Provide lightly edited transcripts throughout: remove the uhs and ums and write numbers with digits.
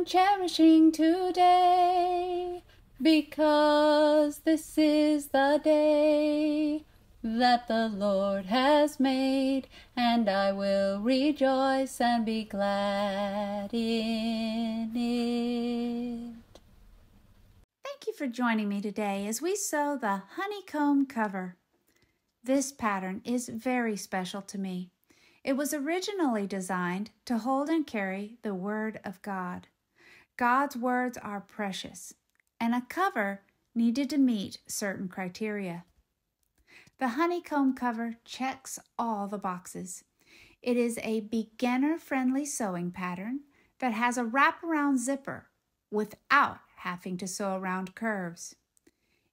I'm cherishing today, because this is the day that the Lord has made, and I will rejoice and be glad in it. Thank you for joining me today as we sew the honeycomb cover. This pattern is very special to me. It was originally designed to hold and carry the Word of God. God's words are precious, and a cover needed to meet certain criteria. The honeycomb cover checks all the boxes. It is a beginner-friendly sewing pattern that has a wraparound zipper without having to sew around curves.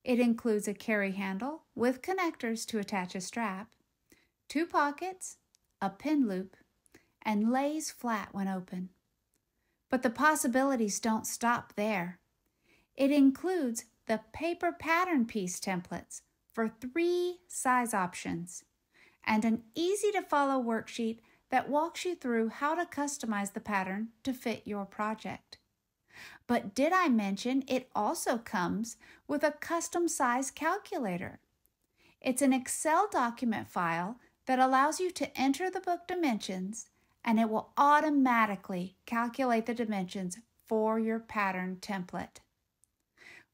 It includes a carry handle with connectors to attach a strap, two pockets, a pin loop, and lays flat when open. But the possibilities don't stop there. It includes the paper pattern piece templates for 3 size options and an easy-to-follow worksheet that walks you through how to customize the pattern to fit your project. But did I mention it also comes with a custom size calculator? It's an Excel document file that allows you to enter the book dimensions, and it will automatically calculate the dimensions for your pattern template.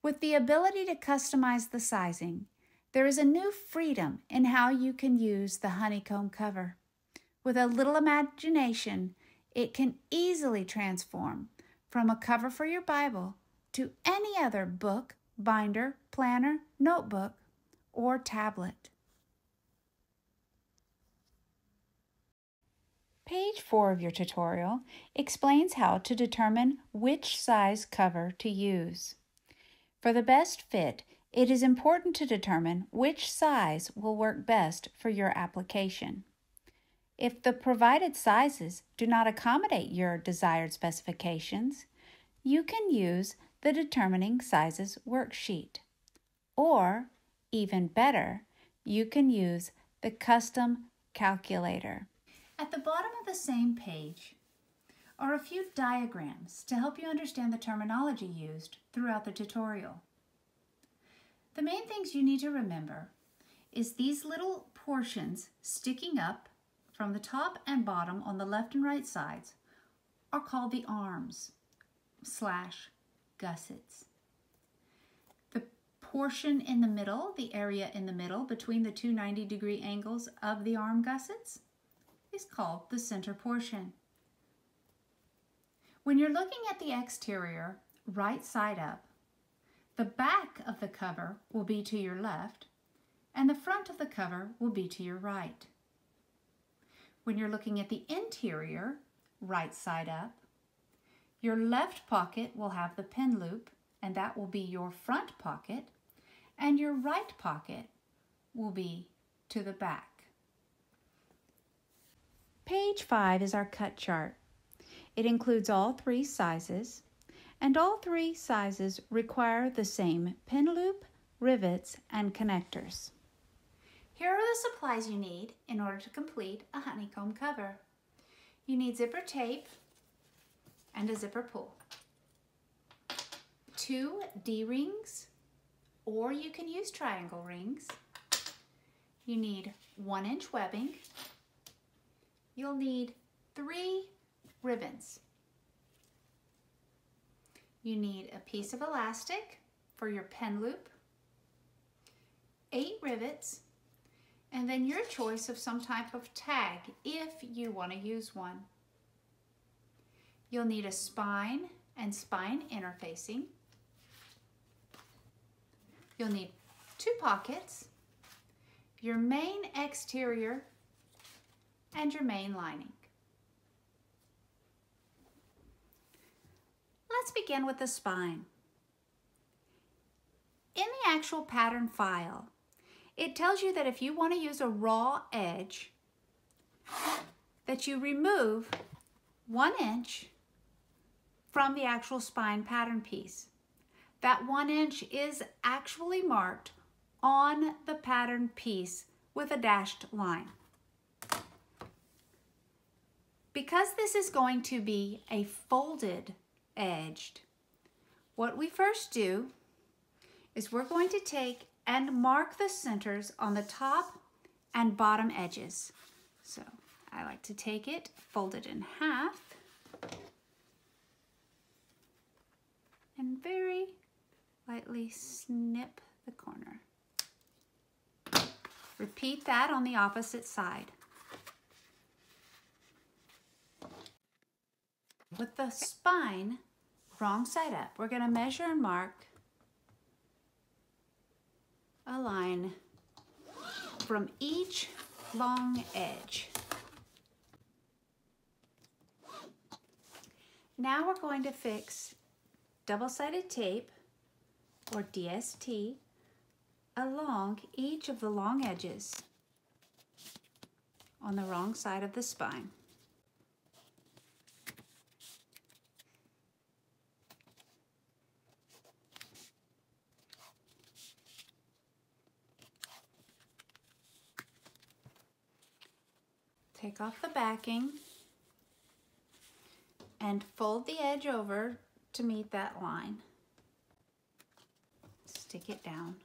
With the ability to customize the sizing, there is a new freedom in how you can use the honeycomb cover. With a little imagination, it can easily transform from a cover for your Bible to any other book, binder, planner, notebook, or tablet. Page 4 of your tutorial explains how to determine which size cover to use. For the best fit, it is important to determine which size will work best for your application. If the provided sizes do not accommodate your desired specifications, you can use the Determining Sizes worksheet. Or, even better, you can use the Custom Calculator. At the bottom of the same page are a few diagrams to help you understand the terminology used throughout the tutorial. The main things you need to remember is these little portions sticking up from the top and bottom on the left and right sides are called the arms/gussets. The portion in the middle, the area in the middle between the two 90-degree angles of the arm gussets, is called the center portion. When you're looking at the exterior right side up, the back of the cover will be to your left and the front of the cover will be to your right. When you're looking at the interior right side up, your left pocket will have the pin loop and that will be your front pocket, and your right pocket will be to the back. Page 5 is our cut chart. It includes all 3 sizes, and all 3 sizes require the same pin loop, rivets, and connectors. Here are the supplies you need in order to complete a honeycomb cover. You need zipper tape and a zipper pull, 2 D-rings, or you can use triangle rings. You need 1-inch webbing. You'll need 3 ribbons. You need a piece of elastic for your pen loop, 8 rivets, and then your choice of some type of tag if you want to use one. You'll need a spine and spine interfacing. You'll need 2 pockets, your main exterior, and your main lining. Let's begin with the spine. In the actual pattern file, it tells you that if you want to use a raw edge, that you remove 1 inch from the actual spine pattern piece. That 1 inch is actually marked on the pattern piece with a dashed line. Because this is going to be a folded edged. What we first do is we're going to take and mark the centers on the top and bottom edges. So I like to take it, fold it in half, and very lightly snip the corner. Repeat that on the opposite side. With the spine wrong side up, we're going to measure and mark a line from each long edge. Now we're going to fix double-sided tape, or DST, along each of the long edges on the wrong side of the spine. Take off the backing and fold the edge over to meet that line. Stick it down.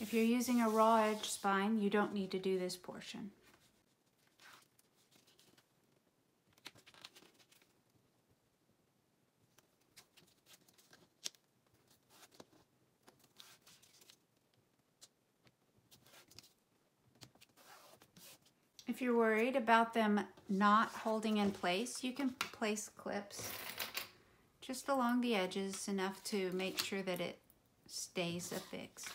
If you're using a raw edge spine, you don't need to do this portion. If you're worried about them not holding in place, you can place clips just along the edges enough to make sure that it stays affixed.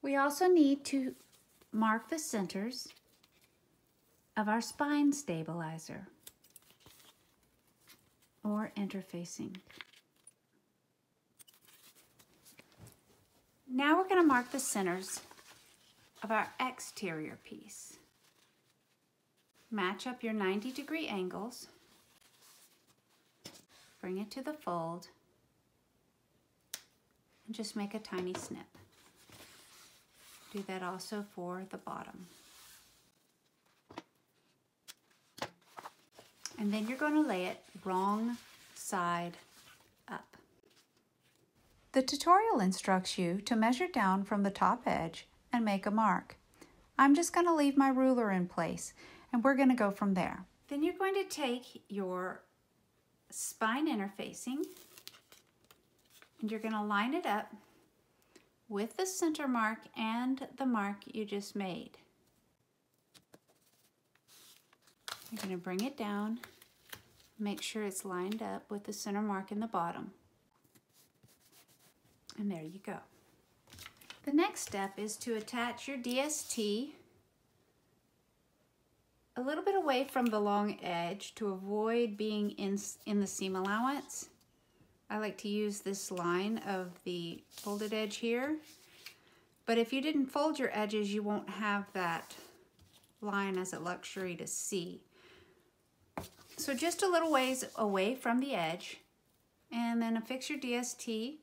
We also need to mark the centers of our spine stabilizer or interfacing. Now we're going to mark the centers of our exterior piece. Match up your 90-degree angles. Bring it to the fold and just make a tiny snip. Do that also for the bottom. And then you're going to lay it wrong side up. The tutorial instructs you to measure down from the top edge and make a mark. I'm just going to leave my ruler in place and we're going to go from there. Then you're going to take your spine interfacing and you're going to line it up with the center mark and the mark you just made. You're going to bring it down, make sure it's lined up with the center mark in the bottom. And there you go. The next step is to attach your DST a little bit away from the long edge to avoid being in the seam allowance. I like to use this line of the folded edge here, but if you didn't fold your edges, you won't have that line as a luxury to see. So just a little ways away from the edge, and then affix your DST.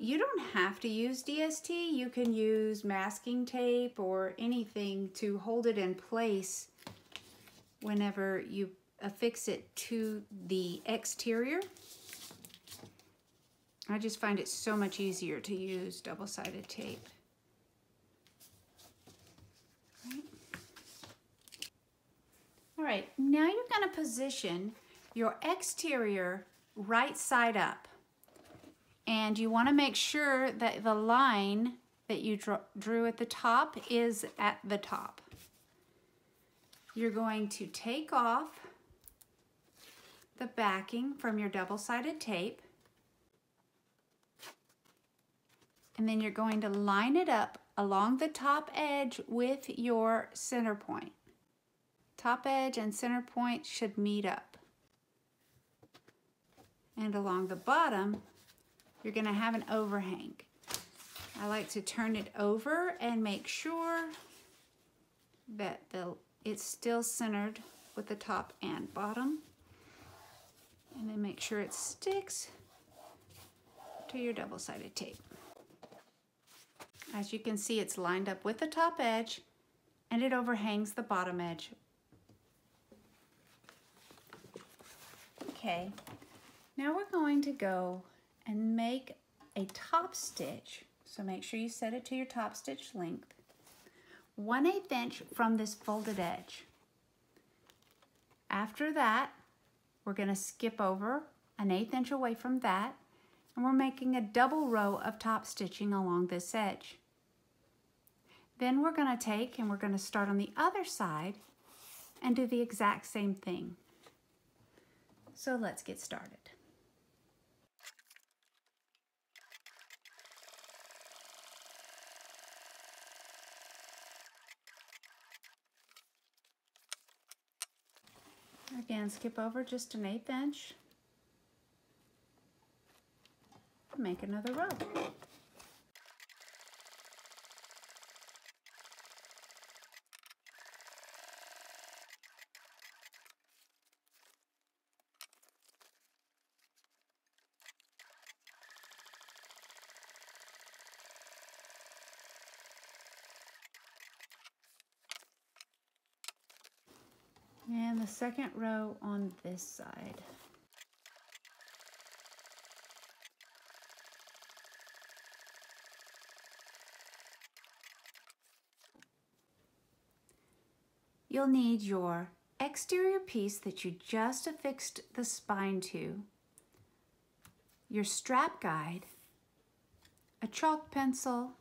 You don't have to use DST. You can use masking tape or anything to hold it in place whenever you affix it to the exterior. I just find it so much easier to use double-sided tape. All right, now you're going to position your exterior right side up. And you want to make sure that the line that you drew at the top is at the top. You're going to take off the backing from your double-sided tape. And then you're going to line it up along the top edge with your center point. Top edge and center point should meet up. And along the bottom, you're going to have an overhang. I like to turn it over and make sure that it's still centered with the top and bottom. and then make sure it sticks to your double-sided tape. As you can see, it's lined up with the top edge and it overhangs the bottom edge. Okay, now we're going to go and make a top stitch. So make sure you set it to your top stitch length, 1/8 inch from this folded edge. After that, we're going to skip over 1/8 inch away from that, and we're making a double row of top stitching along this edge. Then we're going to take and we're going to start on the other side and do the exact same thing. So let's get started. Again, skip over just 1/8 inch. Make another row. And the second row on this side. You'll need your exterior piece that you just affixed the spine to, your strap guide, a chalk pencil,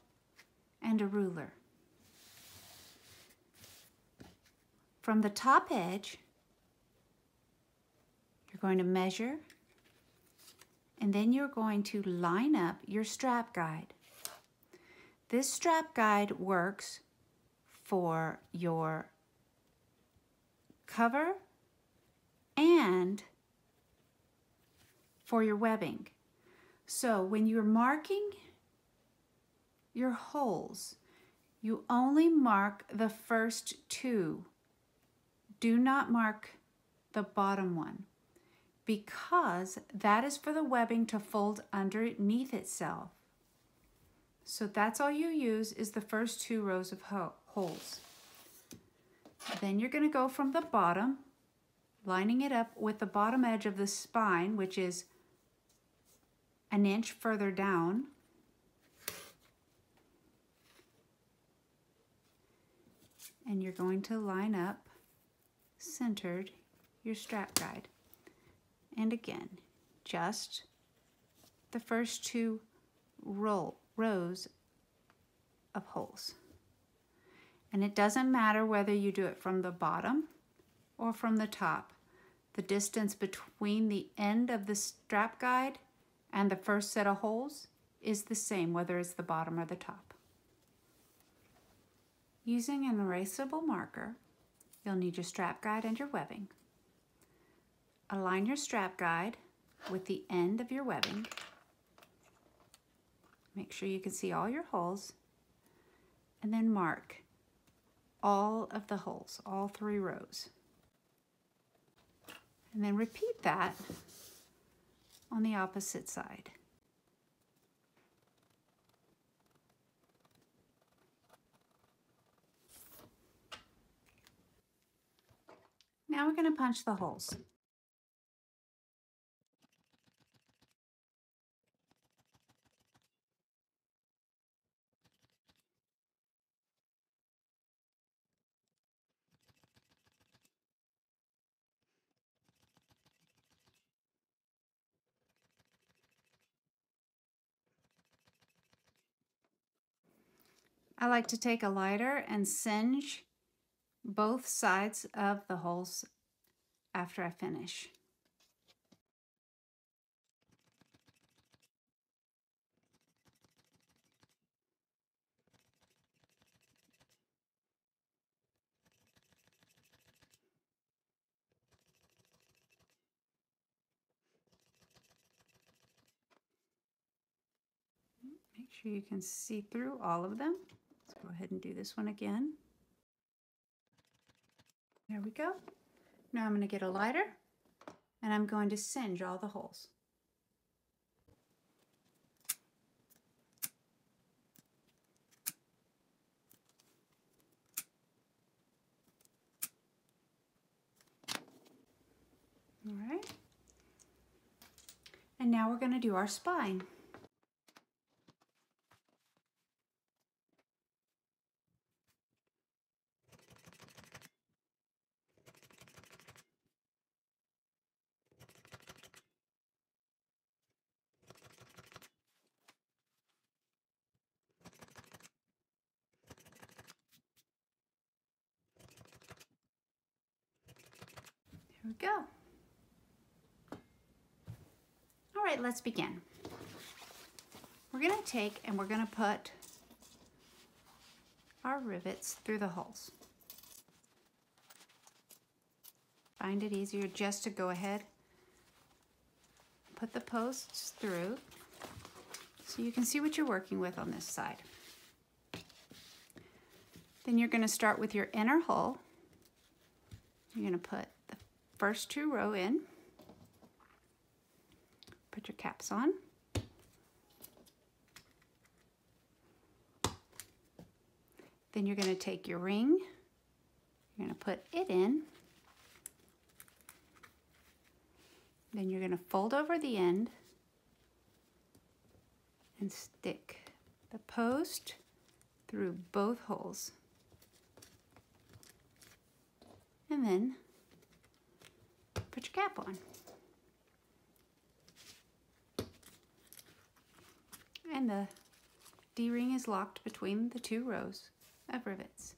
and a ruler. From the top edge, you're going to measure, and then you're going to line up your strap guide. This strap guide works for your cover and for your webbing. So when you're marking your holes, you only mark the first two. Do not mark the bottom one, because that is for the webbing to fold underneath itself. So that's all you use is the first two rows of holes. Then you're going to go from the bottom, lining it up with the bottom edge of the spine, which is 1 inch further down. And you're going to line up, centered, your strap guide. And again, just the first two rows of holes. And it doesn't matter whether you do it from the bottom or from the top. The distance between the end of the strap guide and the first set of holes is the same, whether it's the bottom or the top. Using an erasable marker, you'll need your strap guide and your webbing. Align your strap guide with the end of your webbing. Make sure you can see all your holes, and then mark all of the holes, all 3 rows. And then repeat that on the opposite side. Now we're going to punch the holes. I like to take a lighter and singe both sides of the holes after I finish. Make sure you can see through all of them. Let's go ahead and do this one again. There we go. Now I'm going to get a lighter and I'm going to singe all the holes. All right, and now we're going to do our spine. There we go. All right, let's begin. We're going to take and we're going to put our rivets through the holes. Find it easier just to go ahead, put the posts through so you can see what you're working with on this side. Then you're going to start with your inner hole. You're going to put the first two row in. Put your caps on. Then you're going to take your ring, you're going to put it in. Then you're going to fold over the end and stick the post through both holes. And then put your cap on. And the D-ring is locked between the two rows of rivets.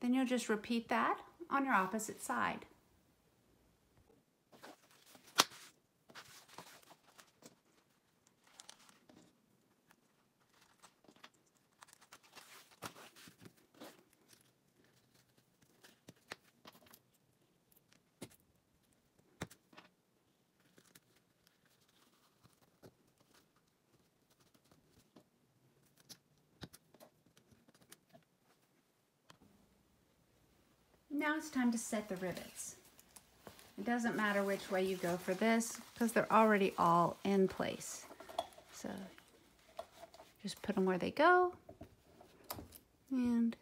Then you'll just repeat that on your opposite side. Now it's time to set the rivets. It doesn't matter which way you go for this because they're already all in place. So just put them where they go and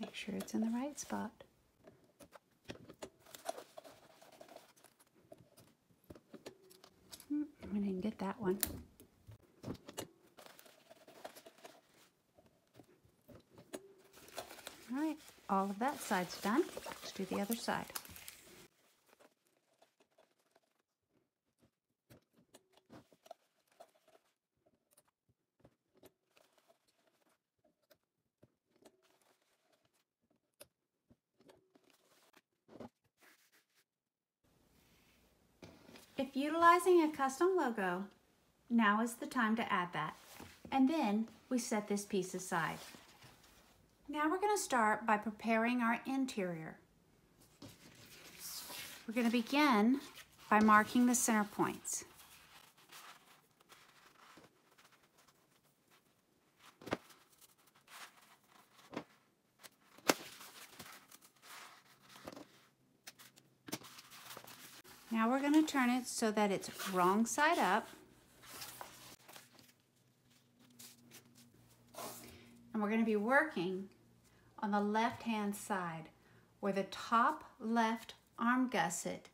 make sure it's in the right spot. I didn't get that one. All right, all of that side's done. Let's do the other side. If utilizing a custom logo, now is the time to add that. And then we set this piece aside. Now we're going to start by preparing our interior. We're going to begin by marking the center points. Now we're going to turn it so that it's wrong side up. And we're going to be working on the left-hand side where the top left arm gusset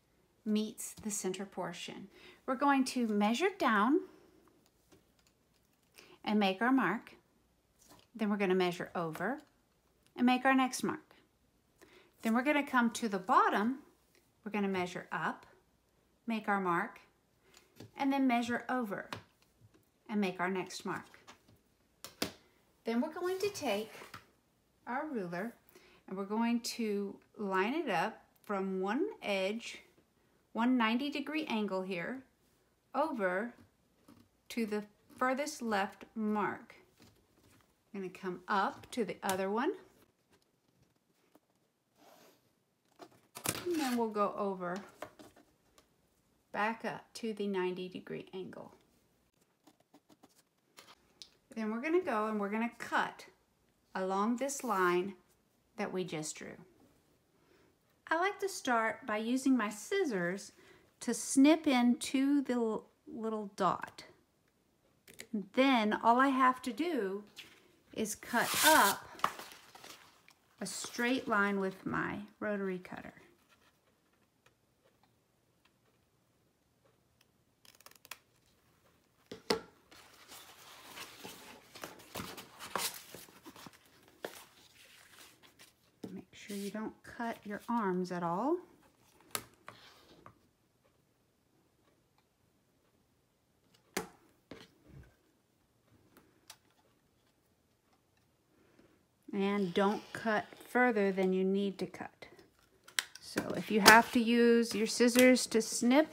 meets the center portion. We're going to measure down and make our mark. Then we're going to measure over and make our next mark. Then we're going to come to the bottom. We're going to measure up, make our mark, and then measure over and make our next mark. Then we're going to take our ruler and we're going to line it up from one edge, one 90-degree angle here, over to the furthest left mark. I'm going to come up to the other one and then we'll go over back up to the 90-degree angle. Then we're going to go and we're going to cut along this line that we just drew. I like to start by using my scissors to snip into the little dot. Then all I have to do is cut up a straight line with my rotary cutter. Make sure you don't cut your arms at all. And don't cut further than you need to cut. So if you have to use your scissors to snip,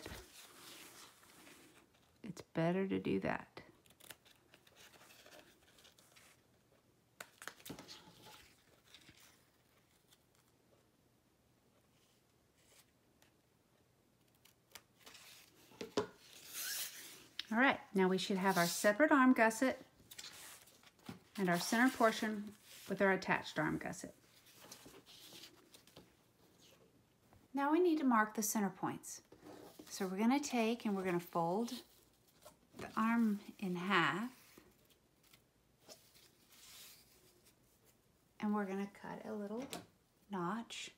it's better to do that. All right, now we should have our separate arm gusset and our center portion with our attached arm gusset. Now we need to mark the center points. So we're going to take and we're going to fold the arm in half, and we're going to cut a little notch.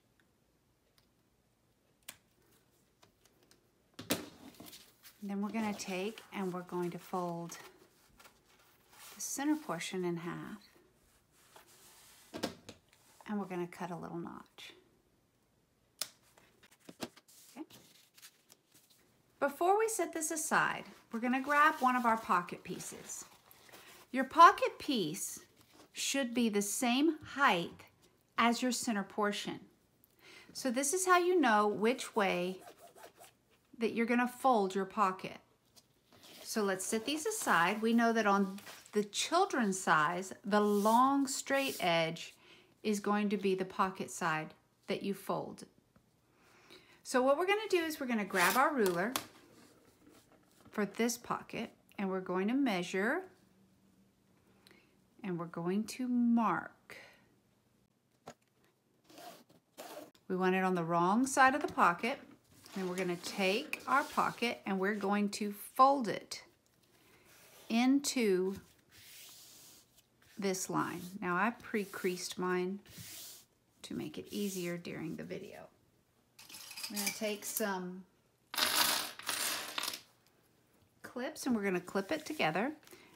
And then we're going to take and we're going to fold the center portion in half. And we're going to cut a little notch. Okay. Before we set this aside, we're going to grab one of our pocket pieces. Your pocket piece should be the same height as your center portion. So this is how you know which way that you're going to fold your pocket. So let's set these aside. We know that on the children's size, the long straight edge is going to be the pocket side that you fold. So what we're going to do is we're going to grab our ruler for this pocket, and we're going to measure, and we're going to mark. We want it on the wrong side of the pocket, and we're going to take our pocket and we're going to fold it into this line. Now I pre-creased mine to make it easier during the video. I'm going to take some clips and we're going to clip it together,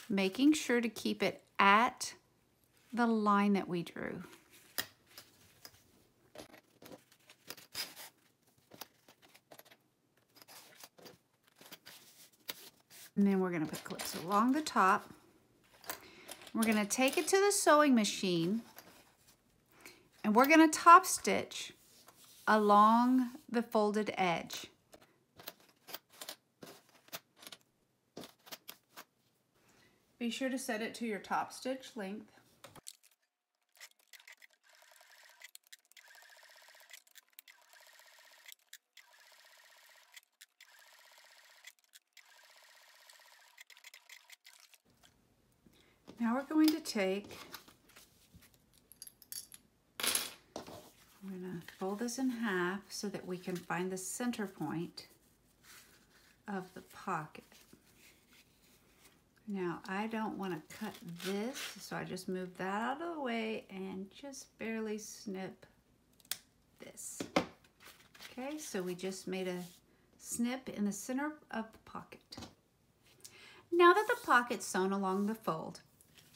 making sure to keep it at the line that we drew. And then we're going to put clips along the top. We're going to take it to the sewing machine and we're going to top stitch along the folded edge. Be sure to set it to your top stitch length. Now we're going to take, we're going to fold this in half so that we can find the center point of the pocket. Now I don't want to cut this, so I just move that out of the way and just barely snip this. Okay, so we just made a snip in the center of the pocket. Now that the pocket's sewn along the fold,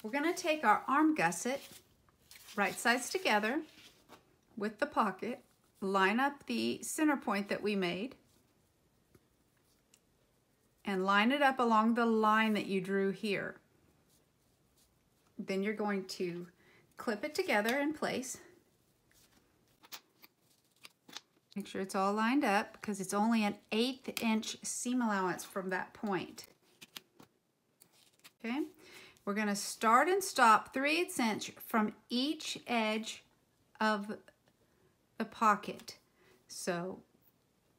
we're going to take our arm gusset, right sides together with the pocket, line up the center point that we made, and line it up along the line that you drew here. Then you're going to clip it together in place. Make sure it's all lined up because it's only an 1/8 inch seam allowance from that point. Okay. We're going to start and stop 3/8 inch from each edge of the pocket. So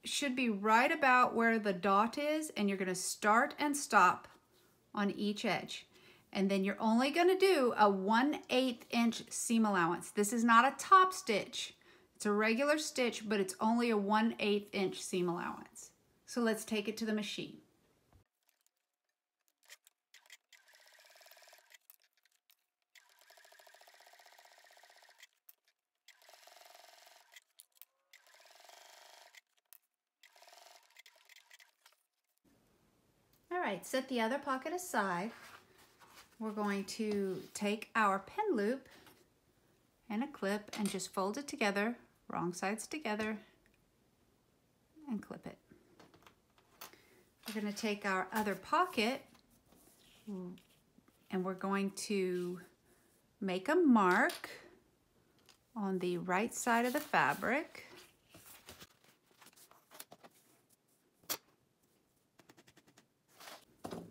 should be right about where the dot is, and you're going to start and stop on each edge. And then you're only going to do a 1/8 inch seam allowance. This is not a top stitch. It's a regular stitch, but it's only a 1/8 inch seam allowance. So let's take it to the machine. All right, set the other pocket aside. We're going to take our pin loop and a clip and just fold it together, wrong sides together, and clip it. We're going to take our other pocket and we're going to make a mark on the right side of the fabric.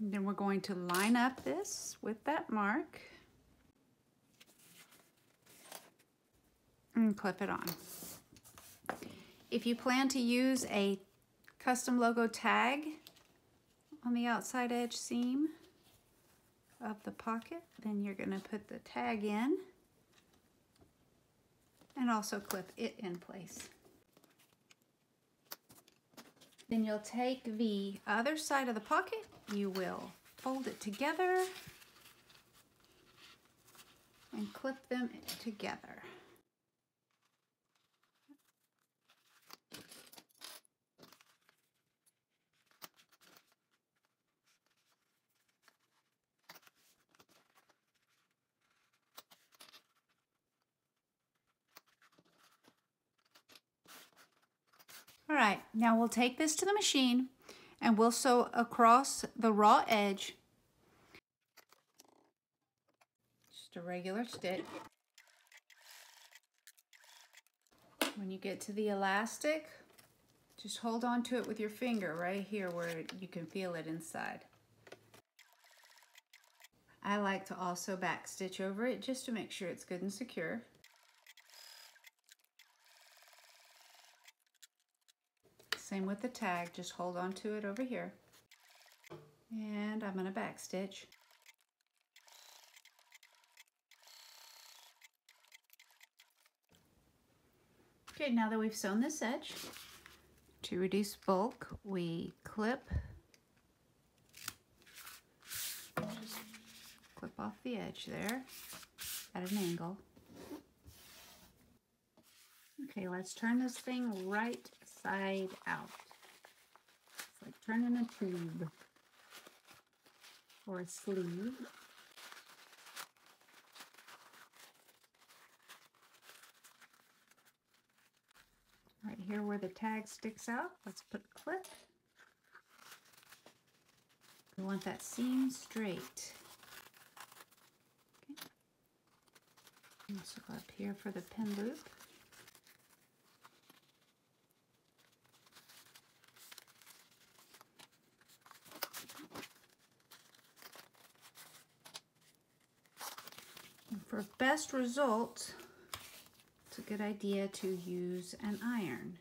And then we're going to line up this with that mark and clip it on. If you plan to use a custom logo tag on the outside edge seam of the pocket, then you're going to put the tag in and also clip it in place. Then you'll take the other side of the pocket, you will fold it together and clip them together. All right, now we'll take this to the machine and we'll sew across the raw edge. Just a regular stitch. When you get to the elastic, just hold on to it with your finger right here where you can feel it inside. I like to also back stitch over it just to make sure it's good and secure. Same with the tag, just hold on to it over here. And I'm going to back stitch. Okay, now that we've sewn this edge, to reduce bulk, we clip off the edge there at an angle. Okay, let's turn this thing right side out. It's like turning a tube or a sleeve. Right here where the tag sticks out, let's put a clip. We want that seam straight. Okay. Let's go up here for the pin loop. For best results, it's a good idea to use an iron.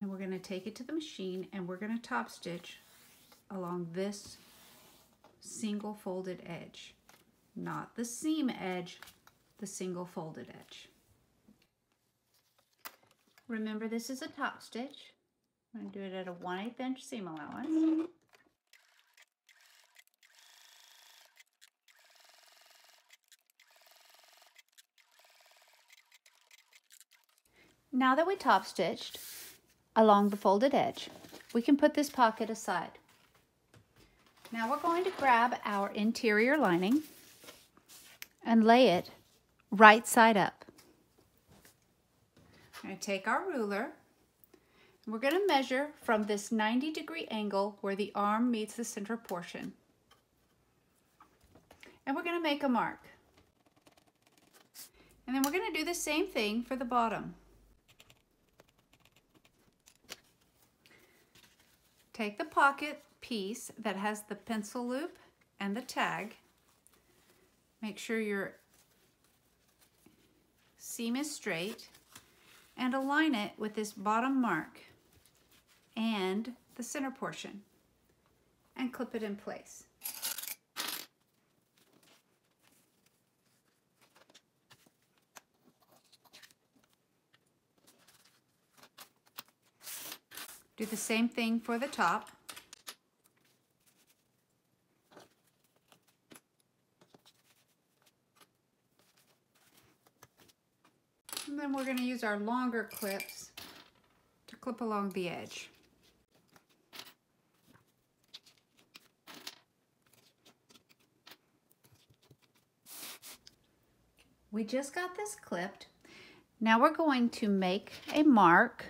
And we're going to take it to the machine and we're going to top stitch along this single folded edge. Not the seam edge, the single folded edge. Remember, this is a top stitch. I'm going to do it at a 1/8 inch seam allowance. Now that we top stitched along the folded edge, we can put this pocket aside. Now we're going to grab our interior lining and lay it right side up. I'm going to take our ruler and we're going to measure from this 90-degree angle where the arm meets the center portion. And we're going to make a mark. And then we're going to do the same thing for the bottom. Take the pocket piece that has the pencil loop and the tag. Make sure your seam is straight and align it with this bottom mark and the center portion and clip it in place. Do the same thing for the top. And then we're going to use our longer clips to clip along the edge. We just got this clipped. Now we're going to make a mark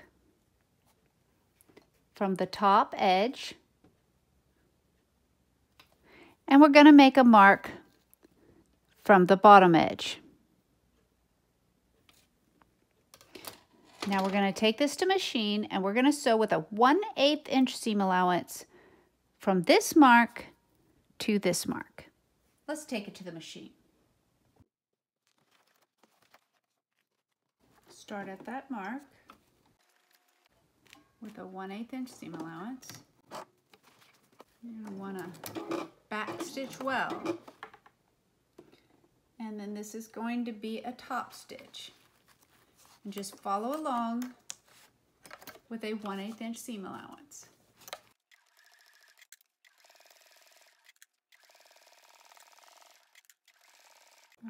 from the top edge, and we're going to make a mark from the bottom edge. Now we're going to take this to machine, and we're going to sew with a 1/8 inch seam allowance from this mark to this mark. Let's take it to the machine. Start at that mark with a 1/8 inch seam allowance. You want to back stitch well. And then this is going to be a top stitch. And just follow along with a 1/8 inch seam allowance.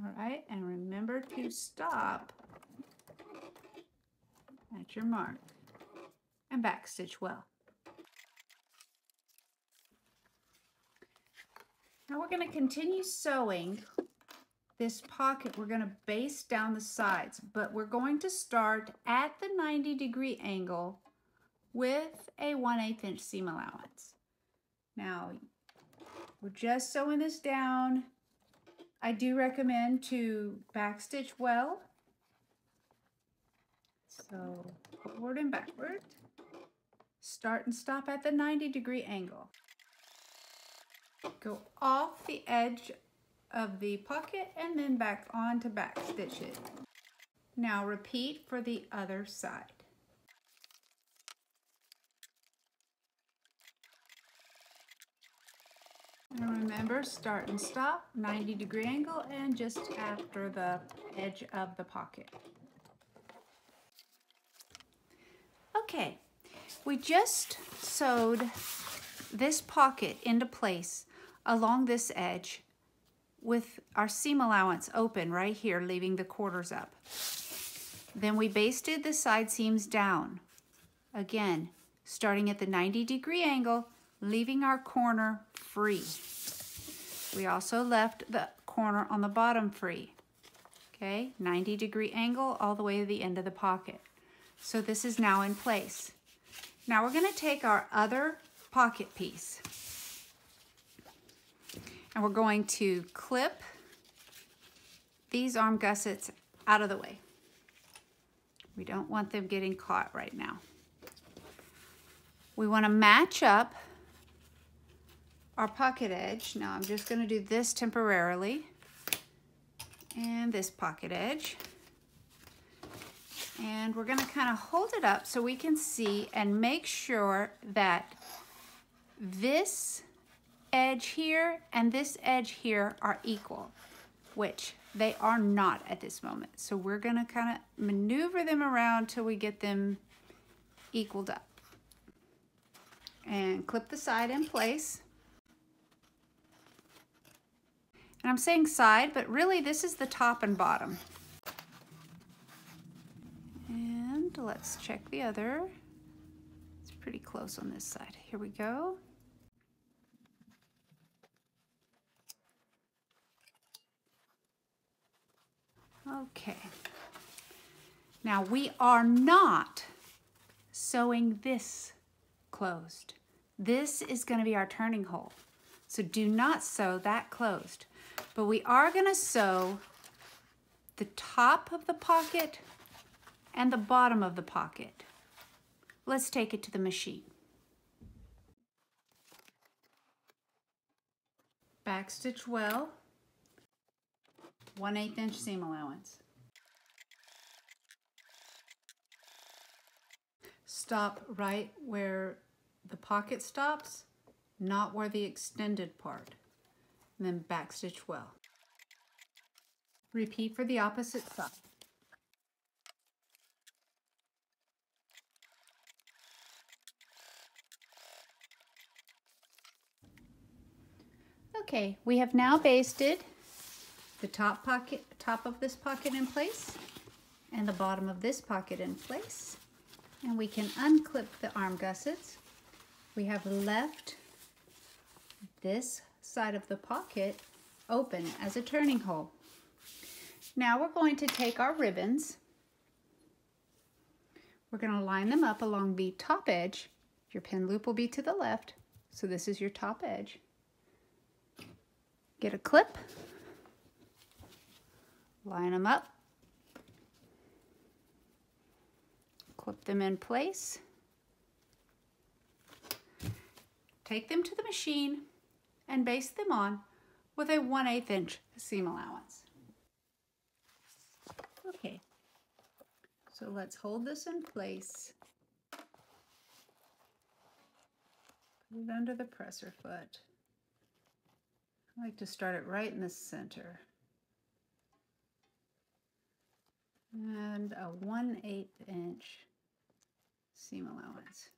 All right, and remember to stop at your mark and back stitch well. Now we're going to continue sewing this pocket. We're going to baste down the sides, but we're going to start at the 90-degree angle with a 1/8 inch seam allowance. Now we're just sewing this down. I do recommend to back stitch well. So forward and backward. Start and stop at the 90-degree angle. Go off the edge of the pocket and then back on to back stitch it. Now repeat for the other side. And remember, start and stop, 90-degree angle, and just after the edge of the pocket. Okay, we just sewed this pocket into place along this edge with our seam allowance open right here, leaving the quarters up. Then we basted the side seams down. Again, starting at the 90-degree angle, leaving our corner free. We also left the corner on the bottom free. Okay, 90-degree angle all the way to the end of the pocket. So this is now in place. Now we're going to take our other pocket piece, and we're going to clip these arm gussets out of the way. We don't want them getting caught right now. We want to match up our pocket edge. Now I'm just going to do this temporarily and this pocket edge. And we're going to kind of hold it up so we can see and make sure that this edge here and this edge here are equal, which they are not at this moment. So we're going to kind of maneuver them around till we get them equaled up. And clip the side in place. And I'm saying side, but really this is the top and bottom. Let's check the other. It's pretty close on this side. Here we go. Okay. Now we are not sewing this closed. This is going to be our turning hole. So do not sew that closed. But we are going to sew the top of the pocket and the bottom of the pocket. Let's take it to the machine. Back stitch well, 1/8 inch seam allowance. Stop right where the pocket stops, not where the extended part. And then back stitch well. Repeat for the opposite side. Okay, we have now basted the top of this pocket in place and the bottom of this pocket in place. And we can unclip the arm gussets. We have left this side of the pocket open as a turning hole. Now we're going to take our ribbons. We're going to line them up along the top edge. Your pin loop will be to the left, so this is your top edge. Get a clip, line them up, clip them in place, take them to the machine, and baste them on with a 1/8 inch seam allowance. Okay, so let's hold this in place. Put it under the presser foot. I like to start it right in the center. And a 1/8 inch seam allowance.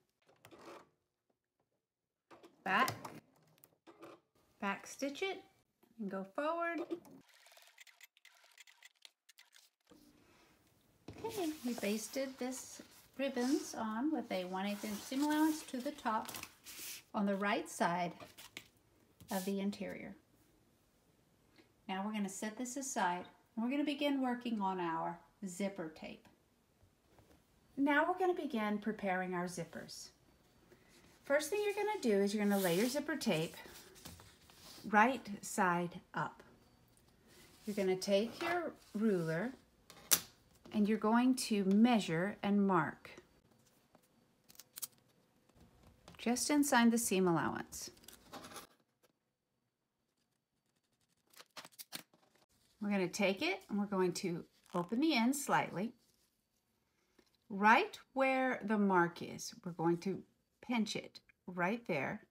Back stitch it and go forward. Okay, we basted this ribbons on with a 1/8 inch seam allowance to the top on the right side of the interior. Now we're going to set this aside and we're going to begin working on our zipper tape. Now we're going to begin preparing our zippers. First thing you're going to do is you're going to lay your zipper tape right side up. You're going to take your ruler and you're going to measure and mark just inside the seam allowance. We're going to take it and we're going to open the end slightly. Right where the mark is, we're going to pinch it right there.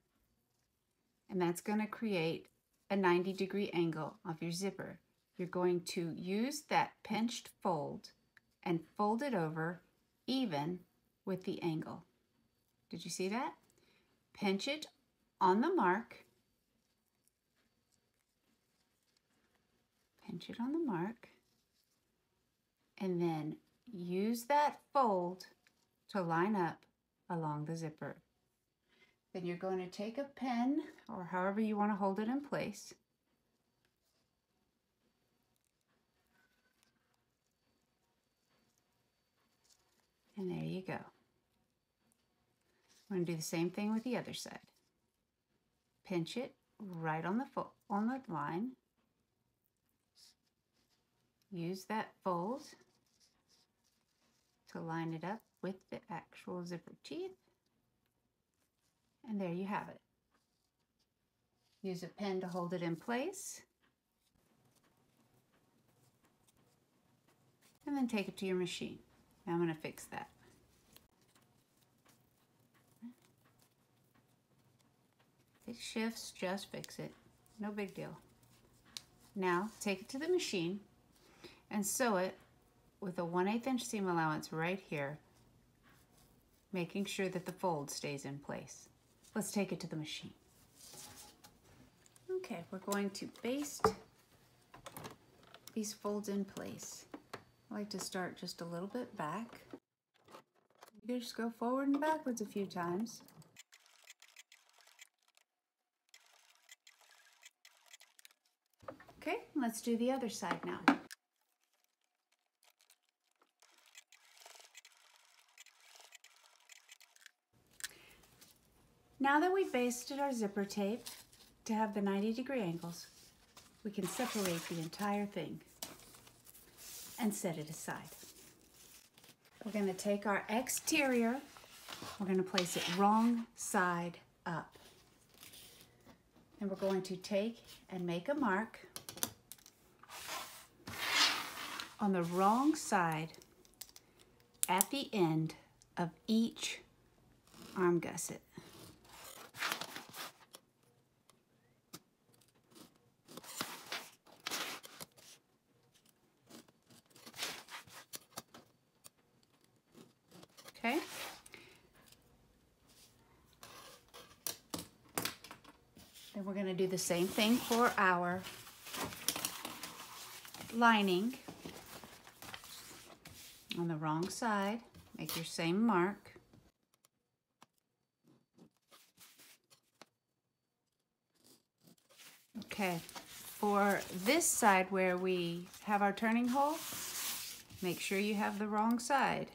And that's going to create a 90-degree angle of your zipper. You're going to use that pinched fold and fold it over even with the angle. Did you see that? Pinch it on the mark. Pinch it on the mark, and then use that fold to line up along the zipper. Then you're going to take a pen, or however you want to hold it in place, and there you go. I'm going to do the same thing with the other side. Pinch it right on the line. Use that fold to line it up with the actual zipper teeth. And there you have it. Use a pen to hold it in place. And then take it to your machine. Now I'm going to fix that. It shifts, just fix it. No big deal. Now take it to the machine and sew it with a 1/8 inch seam allowance right here, making sure that the fold stays in place. Let's take it to the machine. Okay, we're going to baste these folds in place. I like to start just a little bit back. You can just go forward and backwards a few times. Okay, let's do the other side now. Now that we've basted our zipper tape to have the 90-degree angles, we can separate the entire thing and set it aside. We're going to take our exterior, we're going to place it wrong side up. And we're going to take and make a mark on the wrong side at the end of each arm gusset. Okay. Then we're going to do the same thing for our lining on the wrong side. Make your same mark. Okay, for this side where we have our turning hole, make sure you have the wrong side.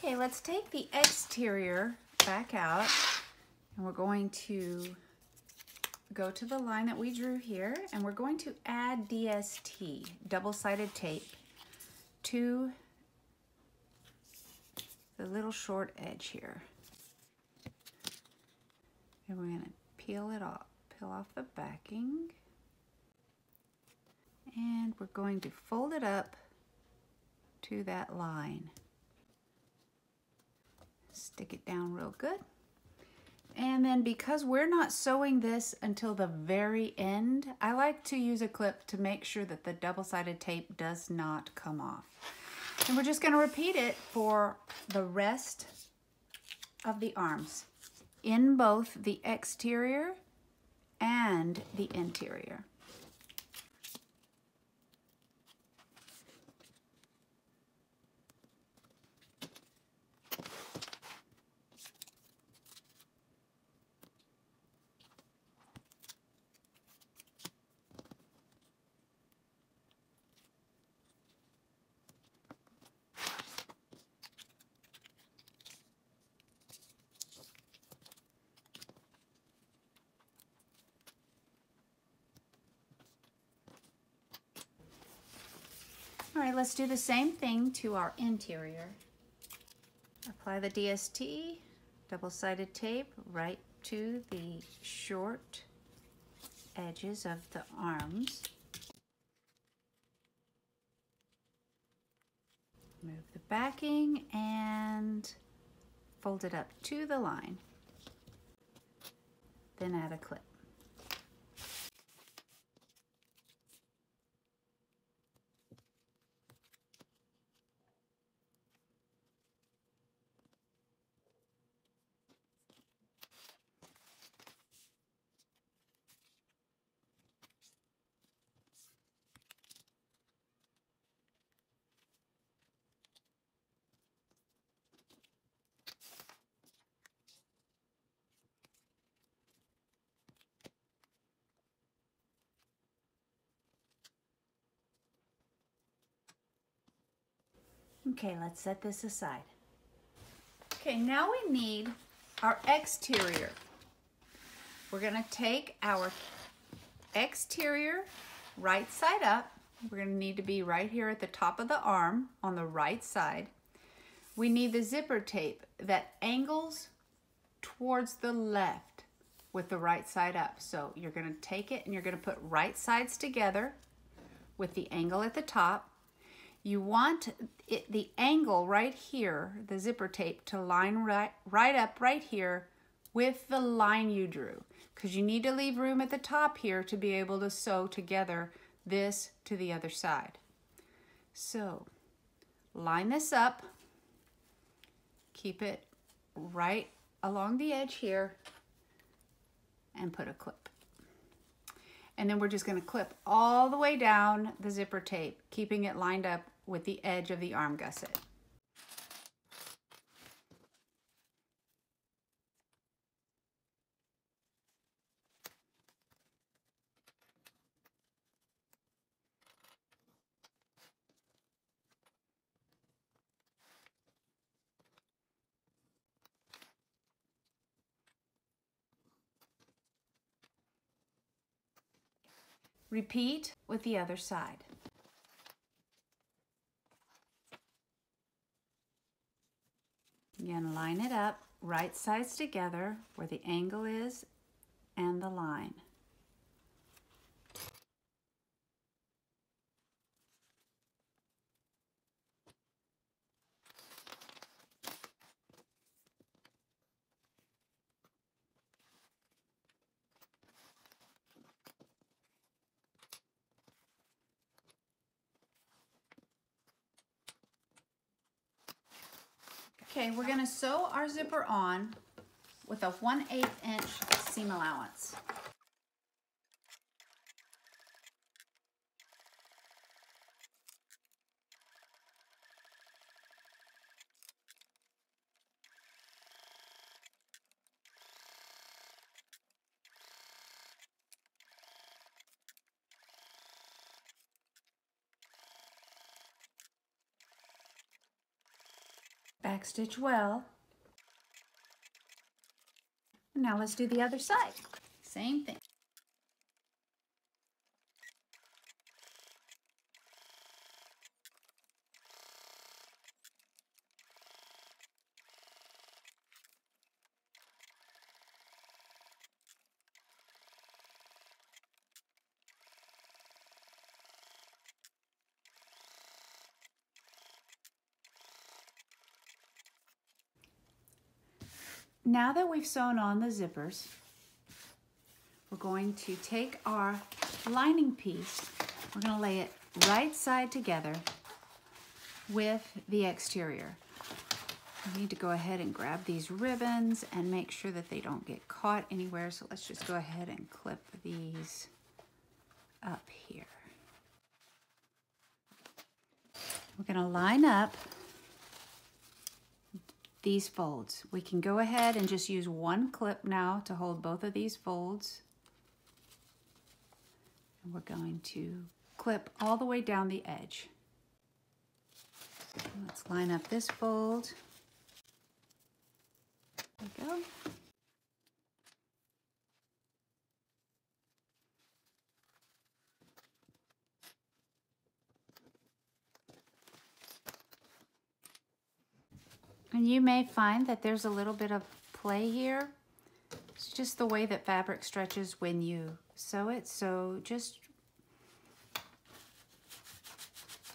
Okay, let's take the exterior back out, and we're going to go to the line that we drew here, and we're going to add DST, double-sided tape, to the little short edge here. And we're going to peel it off, peel off the backing, and we're going to fold it up to that line. Stick it down real good. And then because we're not sewing this until the very end, I like to use a clip to make sure that the double-sided tape does not come off. And we're just going to repeat it for the rest of the arms in both the exterior and the interior. All right, let's do the same thing to our interior. Apply the DST, double-sided tape, right to the short edges of the arms. Move the backing and fold it up to the line. Then add a clip. Okay, let's set this aside. Okay, now we need our exterior. We're gonna take our exterior right side up. We're gonna need to be right here at the top of the arm on the right side. We need the zipper tape that angles towards the left with the right side up. So you're gonna take it and you're gonna put right sides together with the angle at the top. You want it, the angle right here, the zipper tape, to line right up right here with the line you drew, because you need to leave room at the top here to be able to sew together this to the other side. So line this up, keep it right along the edge here, and put a clip. And then we're just going to clip all the way down the zipper tape, keeping it lined up with the edge of the arm gusset. Repeat with the other side. Again, line it up, right sides together where the angle is and the line. Okay, we're going to sew our zipper on with a 1/8 inch seam allowance. Backstitch well. Now let's do the other side. Same thing. Now that we've sewn on the zippers, we're going to take our lining piece, we're going to lay it right side together with the exterior. We need to go ahead and grab these ribbons and make sure that they don't get caught anywhere, so let's just go ahead and clip these up here. We're going to line up these folds. We can go ahead and just use one clip now to hold both of these folds. And we're going to clip all the way down the edge. Let's line up this fold. There we go. And you may find that there's a little bit of play here. It's just the way that fabric stretches when you sew it. So just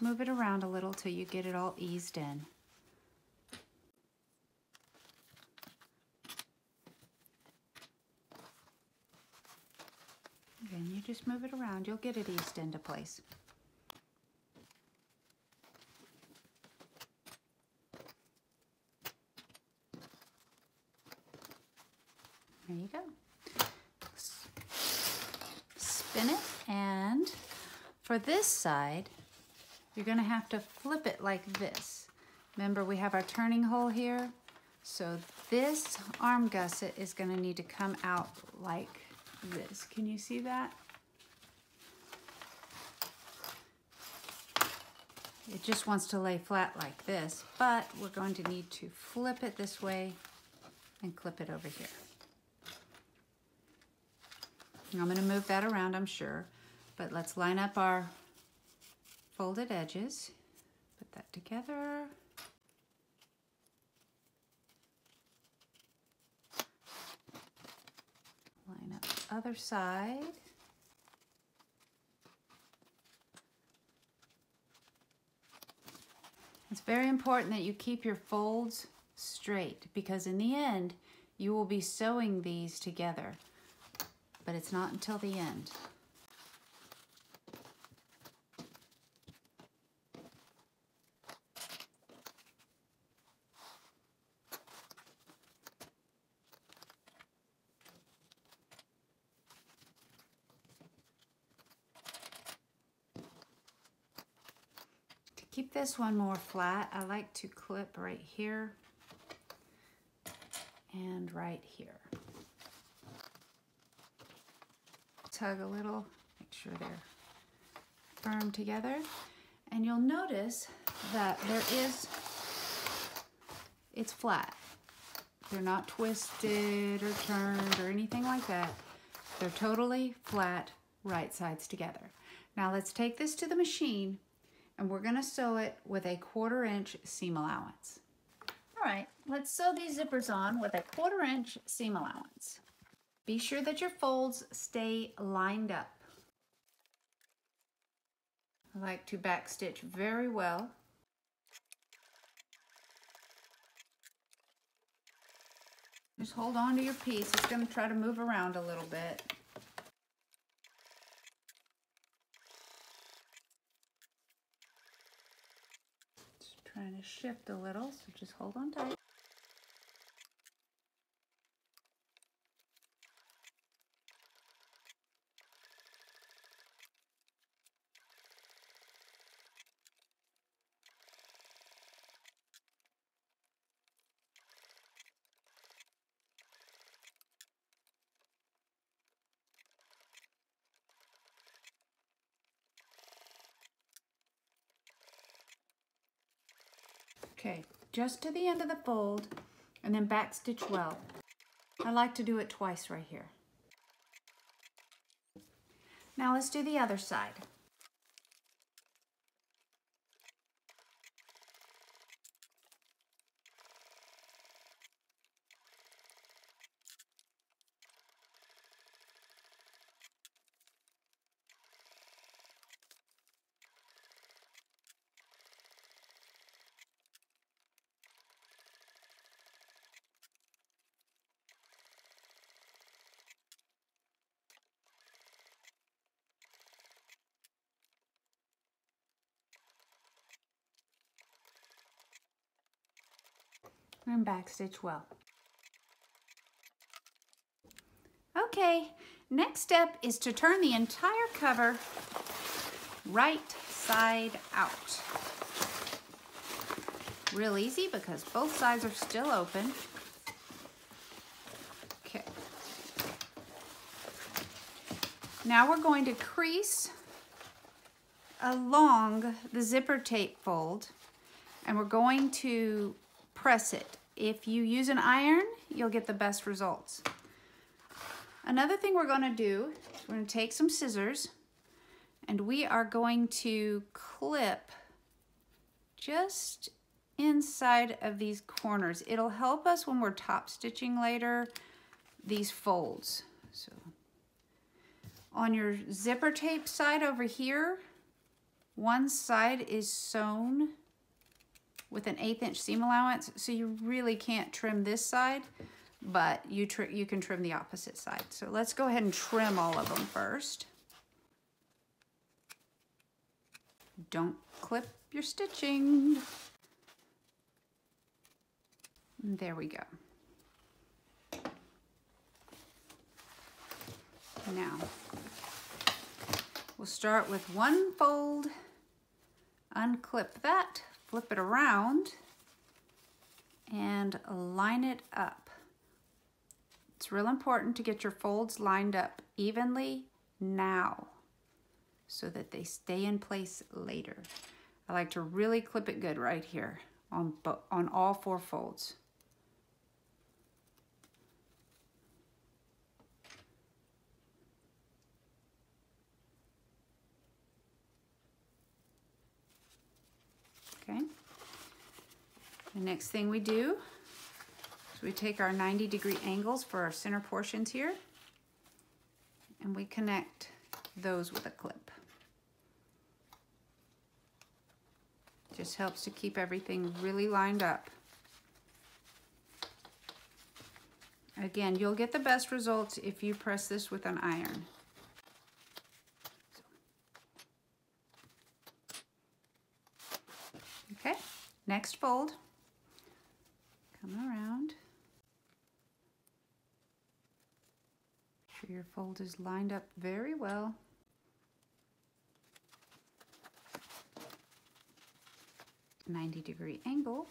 move it around a little till you get it all eased in. Again, you just move it around. You'll get it eased into place. There you go. Spin it, and for this side, you're going to have to flip it like this. Remember, we have our turning hole here, so this arm gusset is going to need to come out like this. Can you see that? It just wants to lay flat like this, but we're going to need to flip it this way and clip it over here. I'm going to move that around, I'm sure, but let's line up our folded edges, put that together. Line up the other side. It's very important that you keep your folds straight, because in the end, you will be sewing these together. But it's not until the end. To keep this one more flat, I like to clip right here and right here. Tug a little, make sure they're firm together. And you'll notice that it's flat. They're not twisted or turned or anything like that. They're totally flat, right sides together. Now let's take this to the machine and we're gonna sew it with a 1/4 inch seam allowance. All right, let's sew these zippers on with a 1/4 inch seam allowance. Be sure that your folds stay lined up. I like to backstitch very well. Just hold on to your piece. It's going to try to move around a little bit. Just trying to shift a little, so just hold on tight. Okay, just to the end of the fold and then back stitch well. I like to do it twice right here. Now let's do the other side. And back stitch well. Okay, next step is to turn the entire cover right side out. Real easy because both sides are still open. Okay. Now we're going to crease along the zipper tape fold and we're going to press it. If you use an iron, you'll get the best results. Another thing we're going to do is we're going to take some scissors and we are going to clip just inside of these corners. It'll help us when we're top stitching later these folds. So on your zipper tape side over here, one side is sewn with an 1/8 inch seam allowance, so you really can't trim this side, but you can trim the opposite side. So let's go ahead and trim all of them first. Don't clip your stitching. There we go. Now, we'll start with one fold, unclip that, flip it around and line it up. It's real important to get your folds lined up evenly now so that they stay in place later. I like to really clip it good right here on all four folds. Okay, the next thing we do is we take our 90-degree angles for our center portions here and we connect those with a clip. Just helps to keep everything really lined up. Again, you'll get the best results if you press this with an iron. Okay, next fold, come around. Make sure your fold is lined up very well. A 90-degree angle.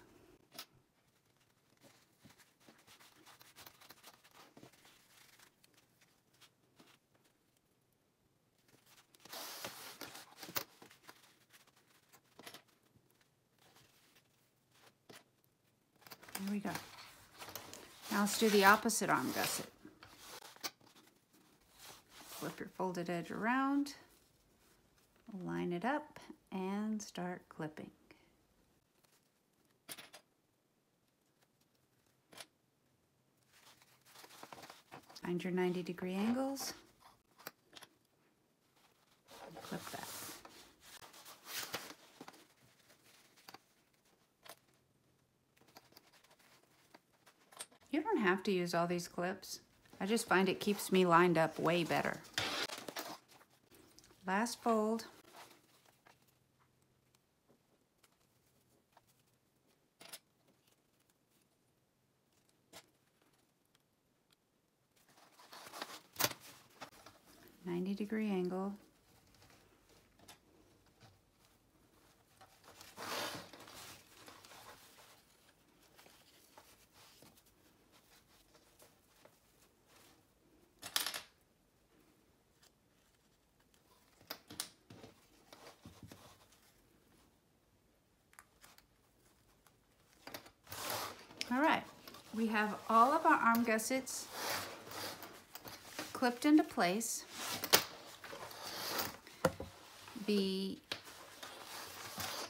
There we go. Now let's do the opposite arm gusset. Flip your folded edge around, line it up, and start clipping. Find your 90-degree angles, clip that. You don't have to use all these clips. I just find it keeps me lined up way better. Last fold. -degree angle. All right, we have all of our arm gussets clipped into place. The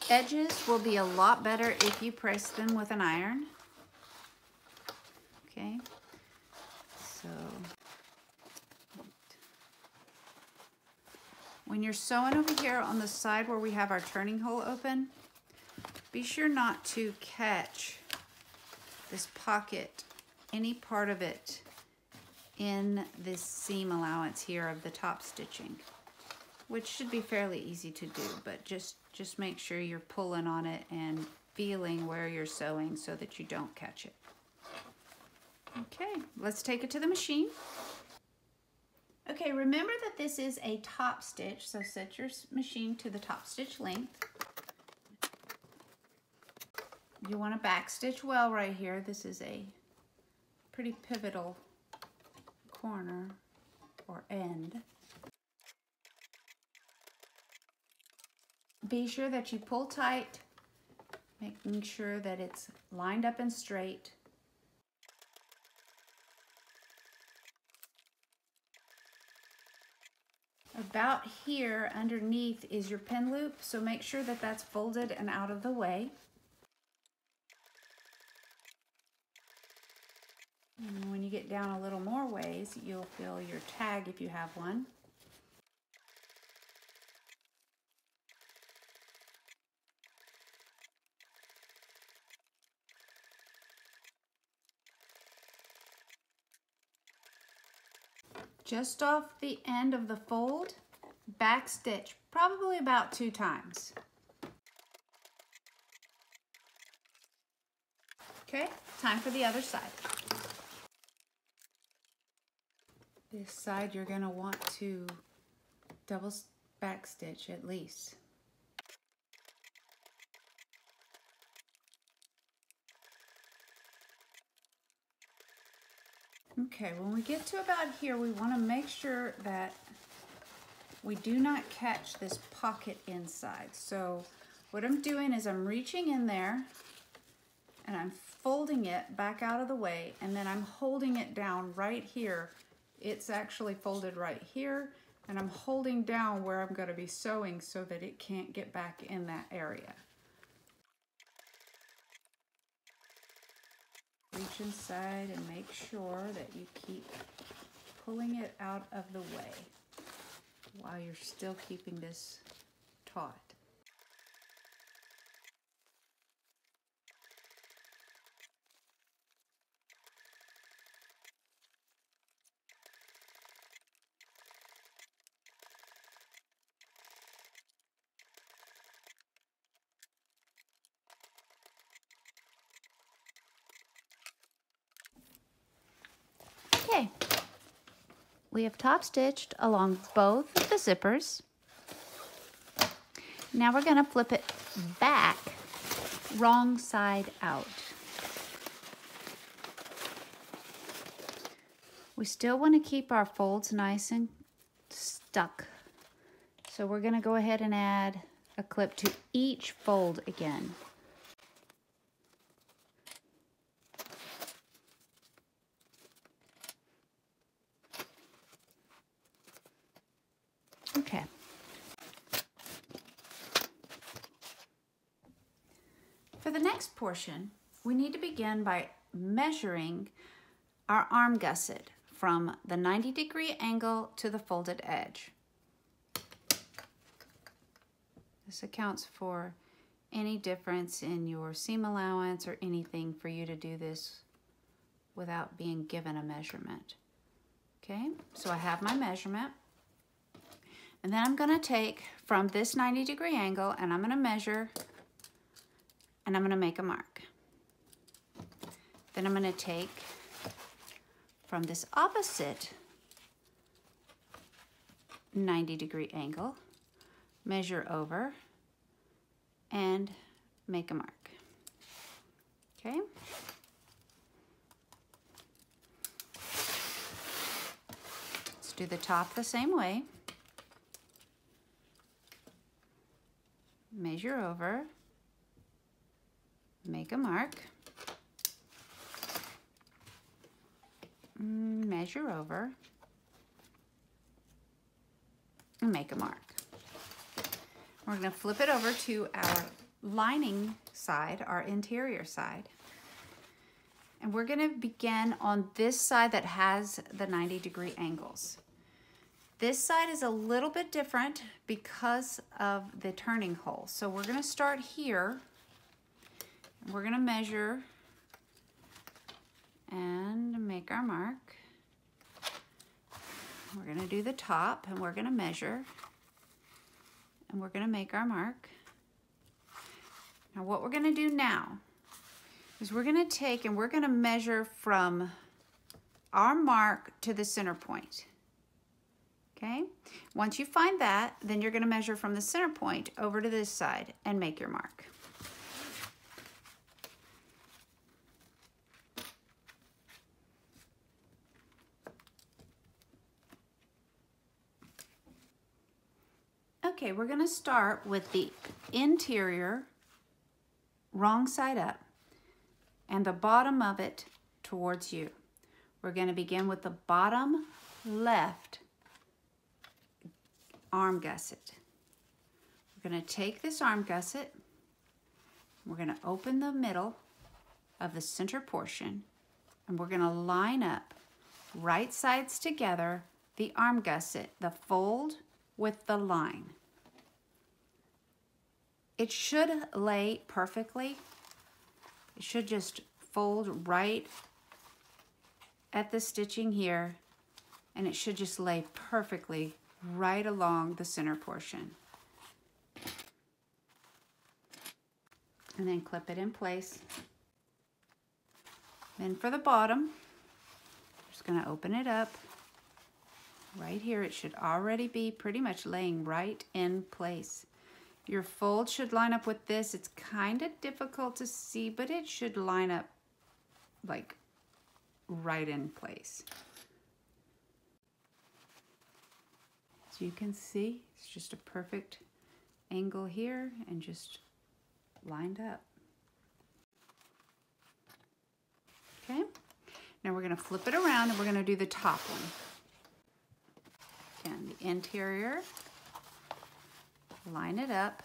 edges will be a lot better if you press them with an iron. Okay, so when you're sewing over here on the side where we have our turning hole open, be sure not to catch this pocket, any part of it in this seam allowance here of the top stitching, which should be fairly easy to do, but just make sure you're pulling on it and feeling where you're sewing so that you don't catch it. Okay, let's take it to the machine. Okay, remember that this is a top stitch, so set your machine to the top stitch length. You want to back stitch well right here. This is a pretty pivotal corner or end. Be sure that you pull tight, making sure that it's lined up and straight. About here underneath is your pin loop, so make sure that that's folded and out of the way. And when you get down a little more ways, you'll feel your tag if you have one. Just off the end of the fold, back stitch probably about 2 times. Okay, time for the other side. This side you're going to want to double back stitch at least. Okay, when we get to about here, we want to make sure that we do not catch this pocket inside. So what I'm doing is I'm reaching in there and I'm folding it back out of the way, and then I'm holding it down right here. It's actually folded right here, and I'm holding down where I'm going to be sewing so that it can't get back in that area. Reach inside and make sure that you keep pulling it out of the way while you're still keeping this taut. Okay, we have top stitched along both of the zippers. Now we're gonna flip it back, wrong side out. We still wanna keep our folds nice and stuck. So we're gonna go ahead and add a clip to each fold again. Okay. For the next portion, we need to begin by measuring our arm gusset from the 90-degree angle to the folded edge. This accounts for any difference in your seam allowance or anything for you to do this without being given a measurement. Okay, so I have my measurement. And then I'm gonna take from this 90-degree angle and I'm gonna measure and I'm gonna make a mark. Then I'm gonna take from this opposite 90-degree angle, measure over and make a mark, okay? Let's do the top the same way. Measure over, make a mark, measure over, and make a mark. We're going to flip it over to our lining side, our interior side. And we're going to begin on this side that has the 90-degree angles. This side is a little bit different because of the turning hole. So we're going to start here. We're going to measure and make our mark. We're going to do the top, and we're going to measure, and we're going to make our mark. Now what we're going to do now is we're going to take and we're going to measure from our mark to the center point. Okay? Once you find that, then you're going to measure from the center point over to this side and make your mark. Okay, we're going to start with the interior wrong side up and the bottom of it towards you. We're going to begin with the bottom left arm gusset. We're going to take this arm gusset, we're going to open the middle of the center portion, and we're going to line up right sides together, the arm gusset, the fold with the line. It should lay perfectly. It should just fold right at the stitching here, and it should just lay perfectly right along the center portion. And then clip it in place. Then for the bottom, just gonna open it up. Right here, it should already be pretty much laying right in place. Your fold should line up with this. It's kind of difficult to see, but it should line up like right in place. As you can see, it's just a perfect angle here and just lined up. Okay, now we're going to flip it around and we're going to do the top one. And the interior, line it up,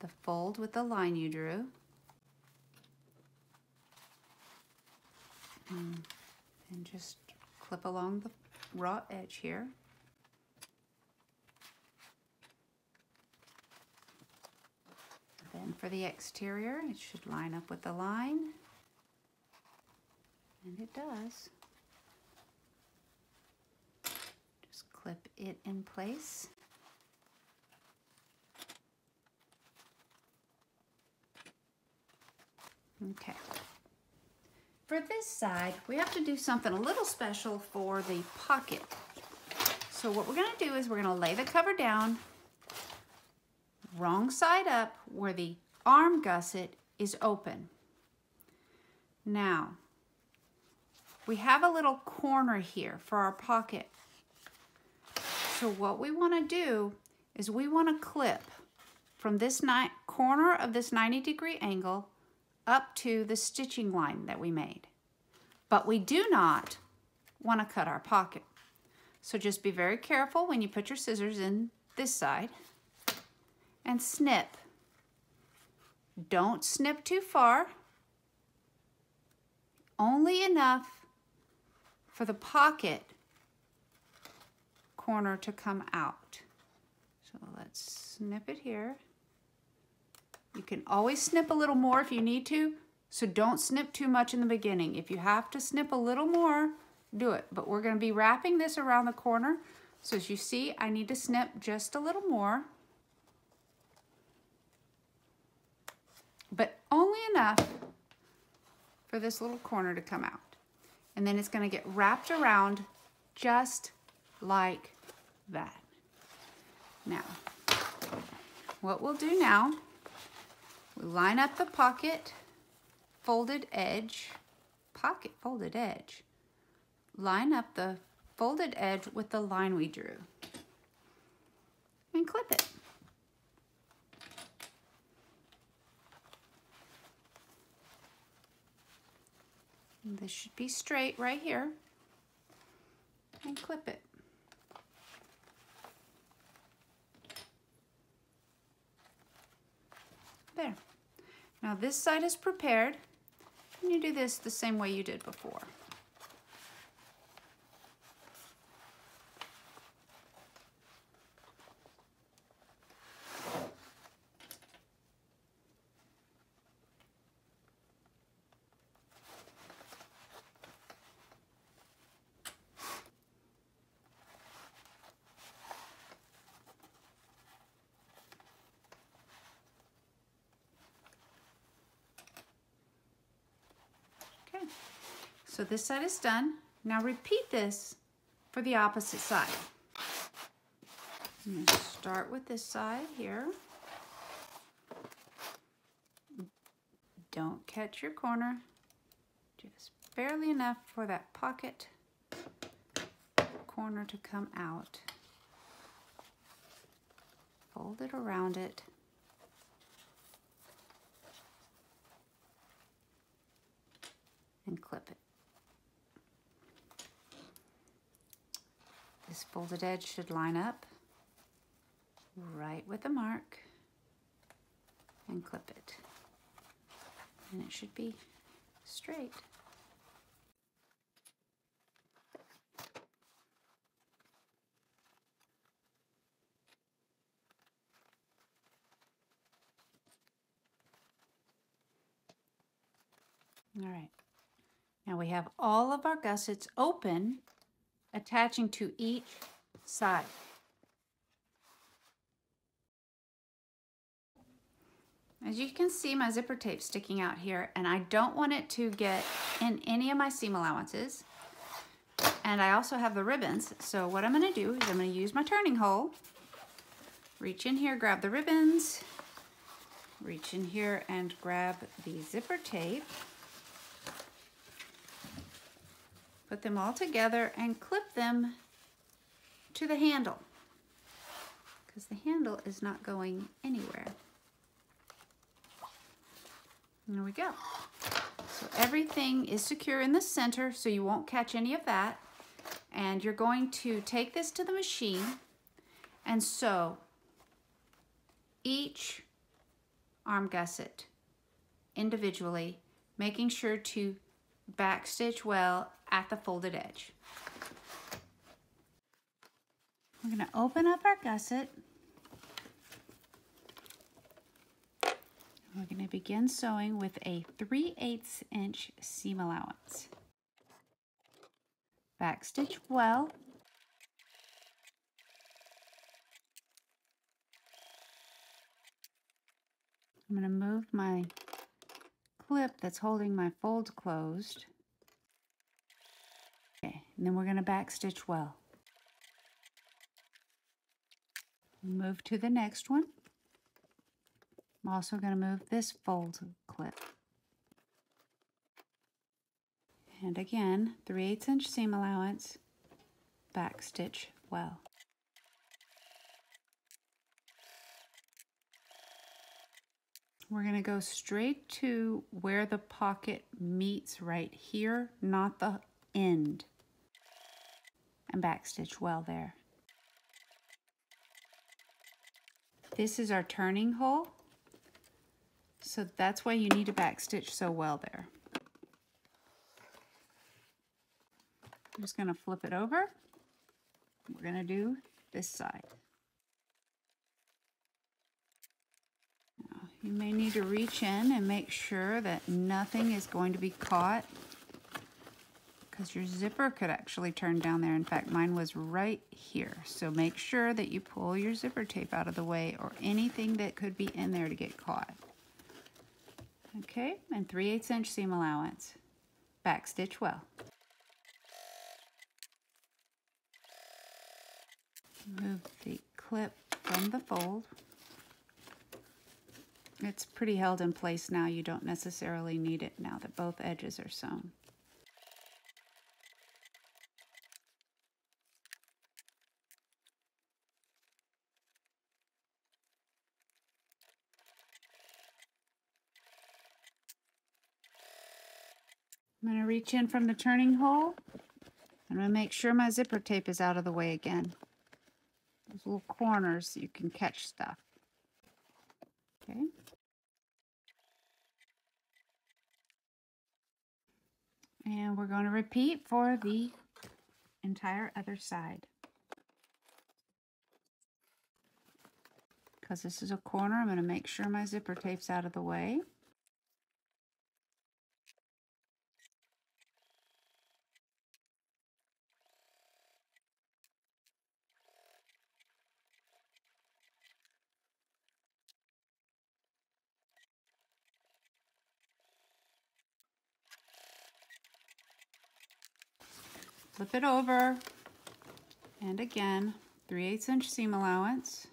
the fold with the line you drew, and just clip along the raw edge here. Then for the exterior, it should line up with the line, and it does. Clip it in place. Okay. For this side, we have to do something a little special for the pocket. So what we're going to do is we're going to lay the cover down, wrong side up, where the arm gusset is open. Now, we have a little corner here for our pocket. So what we want to do is we want to clip from this corner of this 90-degree angle up to the stitching line that we made. But we do not want to cut our pocket. So just be very careful when you put your scissors in this side and snip. Don't snip too far. Only enough for the pocket corner to come out. So let's snip it here. You can always snip a little more if you need to, so don't snip too much in the beginning. If you have to snip a little more, do it. But we're going to be wrapping this around the corner. So as you see, I need to snip just a little more, but only enough for this little corner to come out. And then it's going to get wrapped around just like that. Now, what we'll do now, we line up the pocket, folded edge, line up the folded edge with the line we drew and clip it. And this should be straight right here, and clip it. There. Now this side is prepared, and you do this the same way you did before. So this side is done. Now repeat this for the opposite side. I'm going to start with this side here. Don't catch your corner. Just barely enough for that pocket corner to come out. Fold it around it. And clip it. This folded edge should line up right with the mark and clip it. And it should be straight. All right. Now we have all of our gussets open, attaching to each side. As you can see, my zipper tape's sticking out here, and I don't want it to get in any of my seam allowances. And I also have the ribbons, so what I'm going to do is I'm going to use my turning hole, reach in here, grab the ribbons, reach in here and grab the zipper tape, put them all together and clip them to the handle because the handle is not going anywhere. And there we go. So everything is secure in the center, so you won't catch any of that. And you're going to take this to the machine and sew each arm gusset individually, making sure to backstitch well at the folded edge. We're going to open up our gusset. We're going to begin sewing with a 3/8 inch seam allowance. Backstitch well. I'm going to move my clip that's holding my fold closed. Okay, and then we're going to backstitch well. Move to the next one. I'm also going to move this fold clip. And again, 3/8 inch seam allowance, backstitch well. We're going to go straight to where the pocket meets right here, not the end, and backstitch well there. This is our turning hole, so that's why you need to backstitch so well there. I'm just going to flip it over. We're going to do this side. You may need to reach in and make sure that nothing is going to be caught because your zipper could actually turn down there. In fact, mine was right here. So make sure that you pull your zipper tape out of the way or anything that could be in there to get caught. Okay, and 3/8 inch seam allowance. Backstitch well. Move the clip from the fold. It's pretty held in place now. You don't necessarily need it now that both edges are sewn. I'm going to reach in from the turning hole. I'm going to make sure my zipper tape is out of the way again. Those little corners you can catch stuff. Okay. And we're going to repeat for the entire other side. Because this is a corner, I'm going to make sure my zipper tape's out of the way. Flip it over, and again, 3/8 inch seam allowance.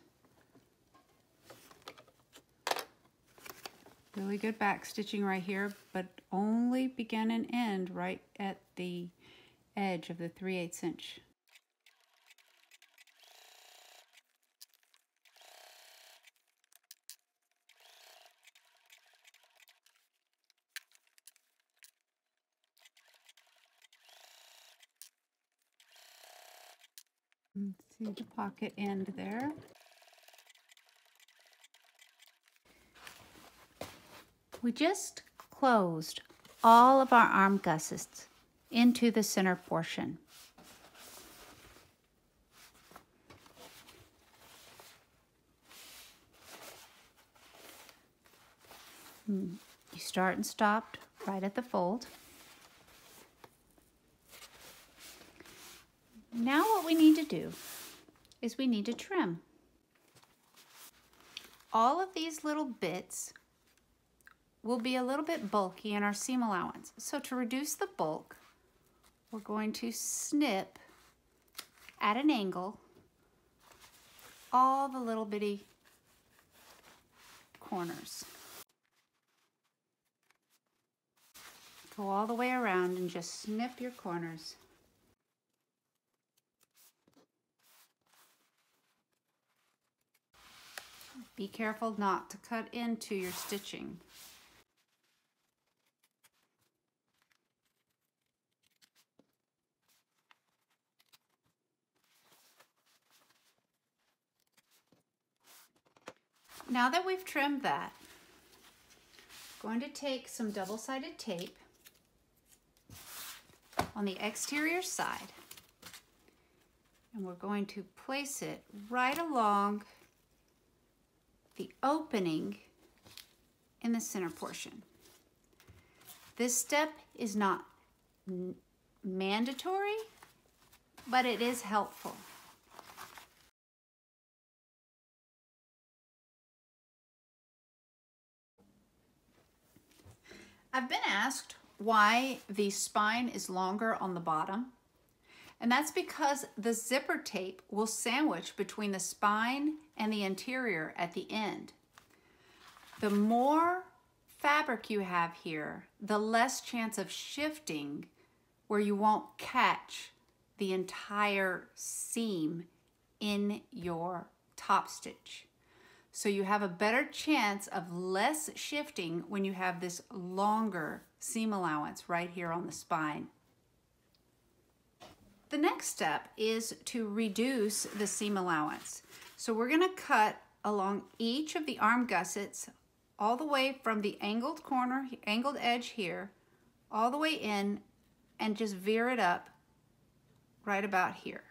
Really good back stitching right here, but only begin and end right at the edge of the 3/8 inch. See the pocket end there. We just closed all of our arm gussets into the center portion. You start and stopped right at the fold. Now what we need to do is we need to trim. All of these little bits will be a little bit bulky in our seam allowance. So to reduce the bulk, we're going to snip at an angle all the little bitty corners. Go all the way around and just snip your corners. Be careful not to cut into your stitching. Now that we've trimmed that, I'm going to take some double-sided tape on the exterior side, and we're going to place it right along the opening in the center portion. This step is not mandatory, but it is helpful. I've been asked why the spine is longer on the bottom, and that's because the zipper tape will sandwich between the spine and the interior at the end. The more fabric you have here, the less chance of shifting where you won't catch the entire seam in your top stitch. So you have a better chance of less shifting when you have this longer seam allowance right here on the spine. The next step is to reduce the seam allowance. So we're going to cut along each of the arm gussets all the way from the angled corner, angled edge here, all the way in, and just veer it up right about here.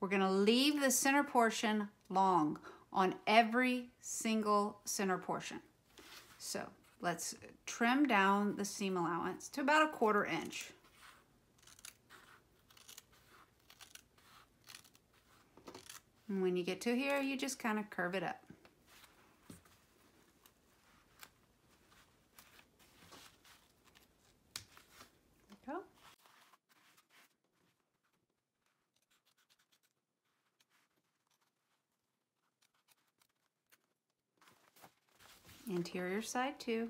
We're going to leave the center portion long on every single center portion. So let's trim down the seam allowance to about 1/4 inch. And when you get to here, you just kind of curve it up. There we go. Interior side too.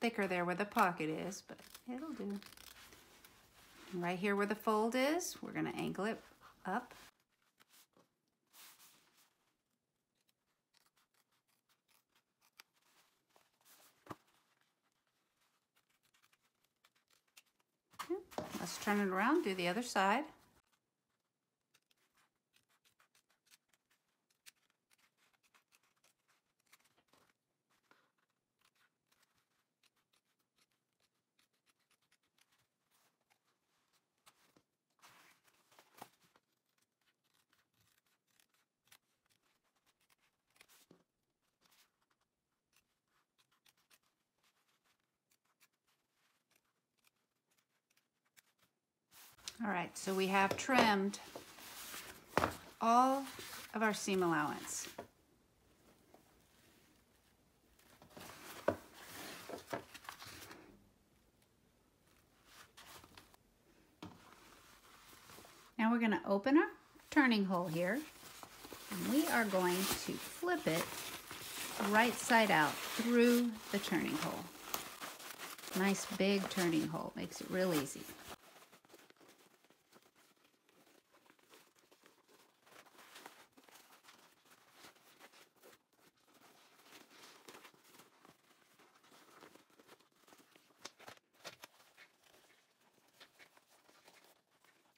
Thicker there where the pocket is, but it'll do. Right here where the fold is, we're going to angle it up. Let's turn it around, do the other side. All right, so we have trimmed all of our seam allowance. Now we're going to open our turning hole here, and we are going to flip it right side out through the turning hole. Nice big turning hole, makes it real easy.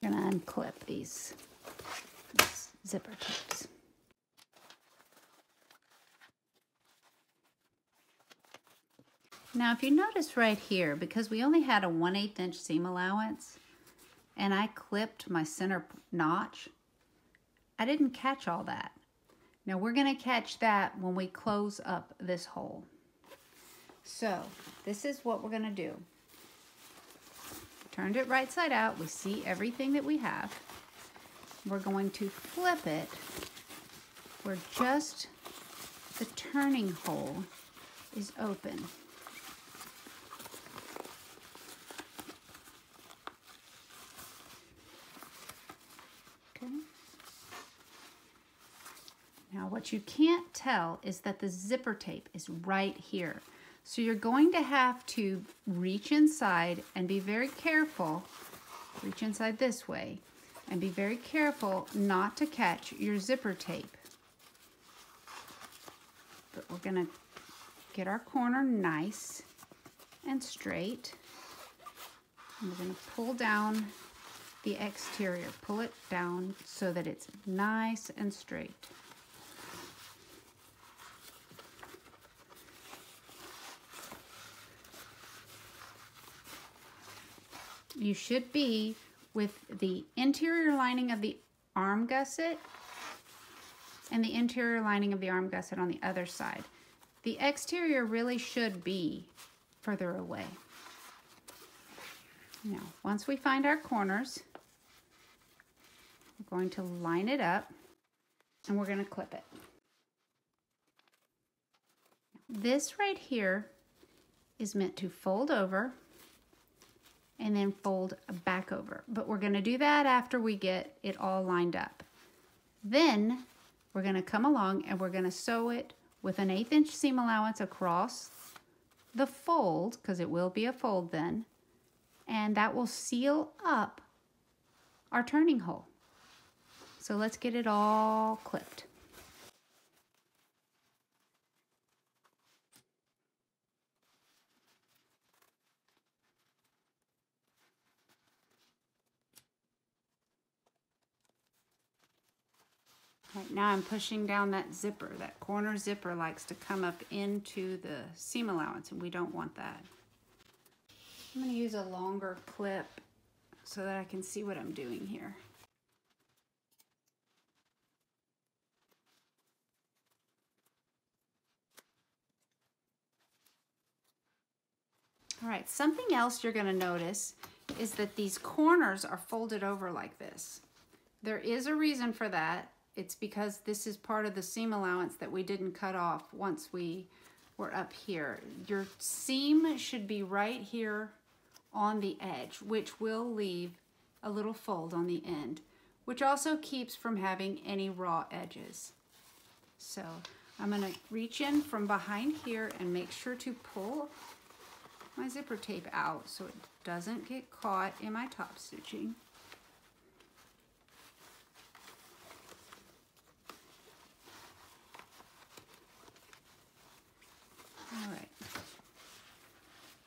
I'm going to unclip these zipper clips. Now if you notice right here, because we only had a 1/8 inch seam allowance and I clipped my center notch, I didn't catch all that. Now we're going to catch that when we close up this hole. So this is what we're going to do. Turned it right side out. We see everything that we have. We're going to flip it where just the turning hole is open. Okay. Now what you can't tell is that the zipper tape is right here. So you're going to have to reach inside and be very careful, reach inside this way, and be very careful not to catch your zipper tape. But we're gonna get our corner nice and straight. And we're gonna pull down the exterior, pull it down so that it's nice and straight. You should be with the interior lining of the arm gusset and the interior lining of the arm gusset on the other side. The exterior really should be further away. Now, once we find our corners, we're going to line it up and we're going to clip it. This right here is meant to fold over and then fold back over. But we're gonna do that after we get it all lined up. Then we're gonna come along and we're gonna sew it with an 1/8 inch seam allowance across the fold, because it will be a fold then, and that will seal up our turning hole. So let's get it all clipped. Right now I'm pushing down that zipper. That corner zipper likes to come up into the seam allowance, and we don't want that. I'm going to use a longer clip so that I can see what I'm doing here. All right, something else you're going to notice is that these corners are folded over like this. There is a reason for that. It's because this is part of the seam allowance that we didn't cut off once we were up here. Your seam should be right here on the edge, which will leave a little fold on the end, which also keeps from having any raw edges. So I'm gonna reach in from behind here and make sure to pull my zipper tape out so it doesn't get caught in my top stitching. All right,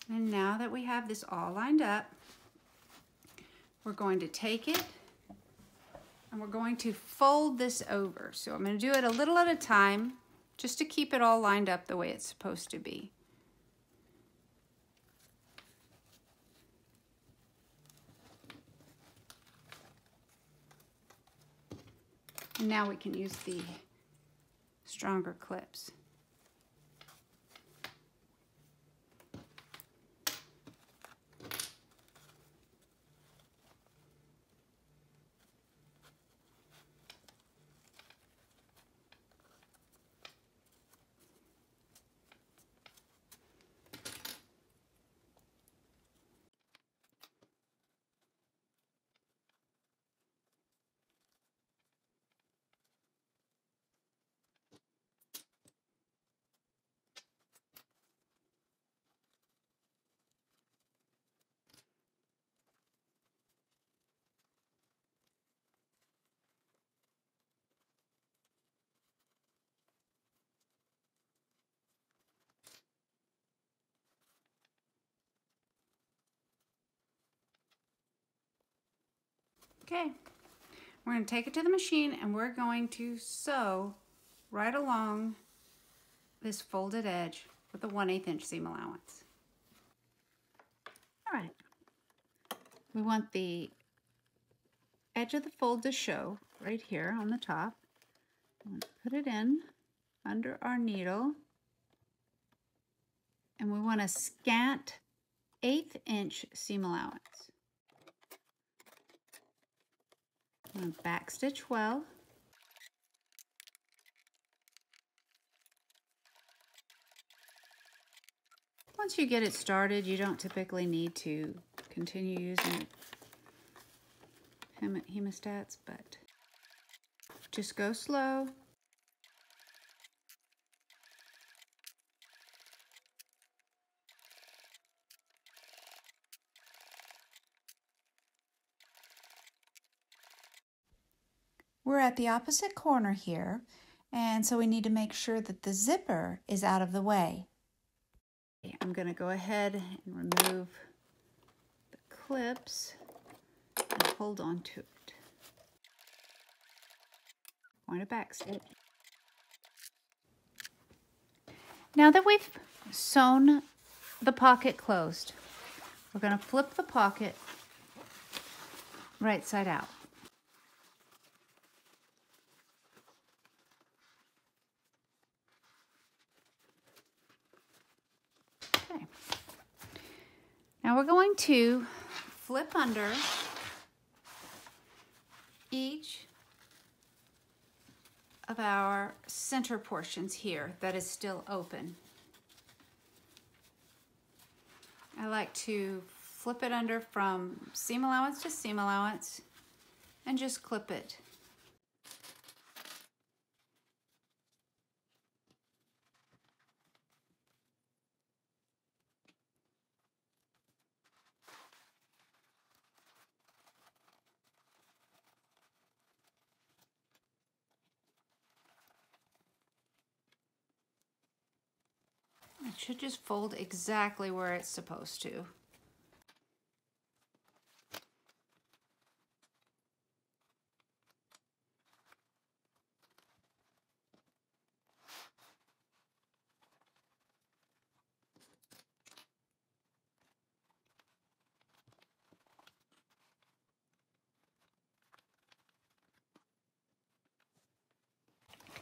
and now that we have this all lined up, We're going to take it and we're going to fold this over. So I'm going to do it a little at a time just to keep it all lined up the way it's supposed to be. And now we can use the stronger clips. Okay, we're going to take it to the machine and we're going to sew right along this folded edge with a 1/8 inch seam allowance. All right, we want the edge of the fold to show right here on the top. I'm going to put it in under our needle and we want a scant 1/8 inch seam allowance. I'm going to backstitch well. Once you get it started, you don't typically need to continue using hemostats, but just go slow. We're at the opposite corner here, and so we need to make sure that the zipper is out of the way. I'm going to go ahead and remove the clips and hold on to it. I'm going to backstitch. Now that we've sewn the pocket closed, we're going to flip the pocket right side out. Now we're going to flip under each of our center portions here that is still open. I like to flip it under from seam allowance to seam allowance and just clip it. It should just fold exactly where it's supposed to.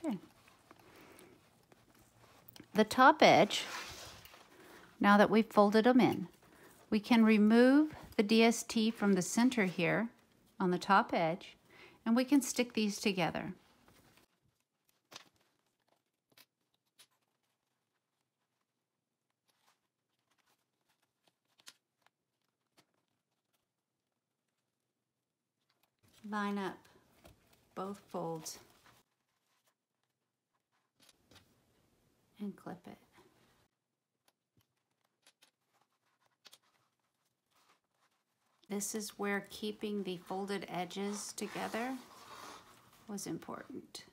Okay. The top edge, now that we've folded them in, we can remove the DST from the center here on the top edge, and we can stick these together. Line up both folds and clip it. This is where keeping the folded edges together was important.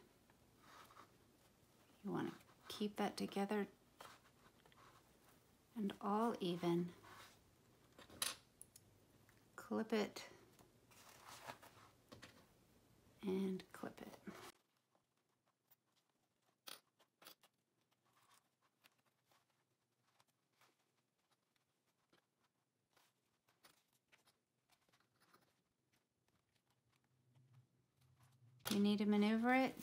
You want to keep that together and all even. Clip it and clip it. You need to maneuver it.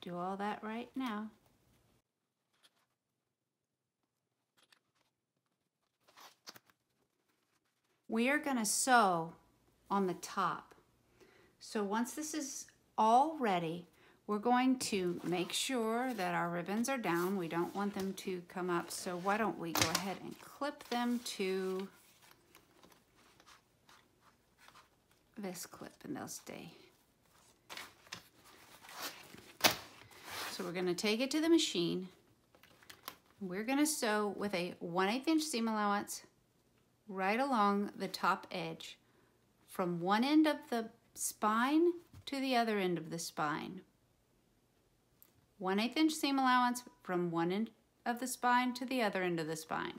Do all that right now. We are going to sew on the top. So once this is all ready, we're going to make sure that our ribbons are down. We don't want them to come up. So why don't we go ahead and clip them to this clip and they'll stay. So we're going to take it to the machine. We're going to sew with a 1/8" seam allowance right along the top edge from one end of the spine to the other end of the spine. 1/8" seam allowance from one end of the spine to the other end of the spine.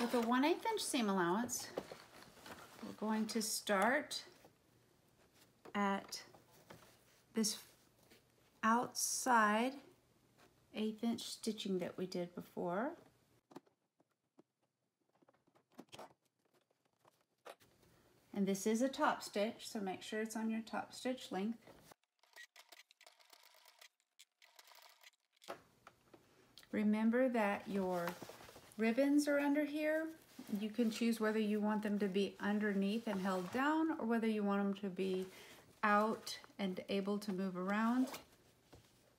With a 1/8" seam allowance, we're going to start at this outside 1/8" stitching that we did before. And this is a top stitch, so make sure it's on your top stitch length. Remember that your ribbons are under here. You can choose whether you want them to be underneath and held down or whether you want them to be out and able to move around.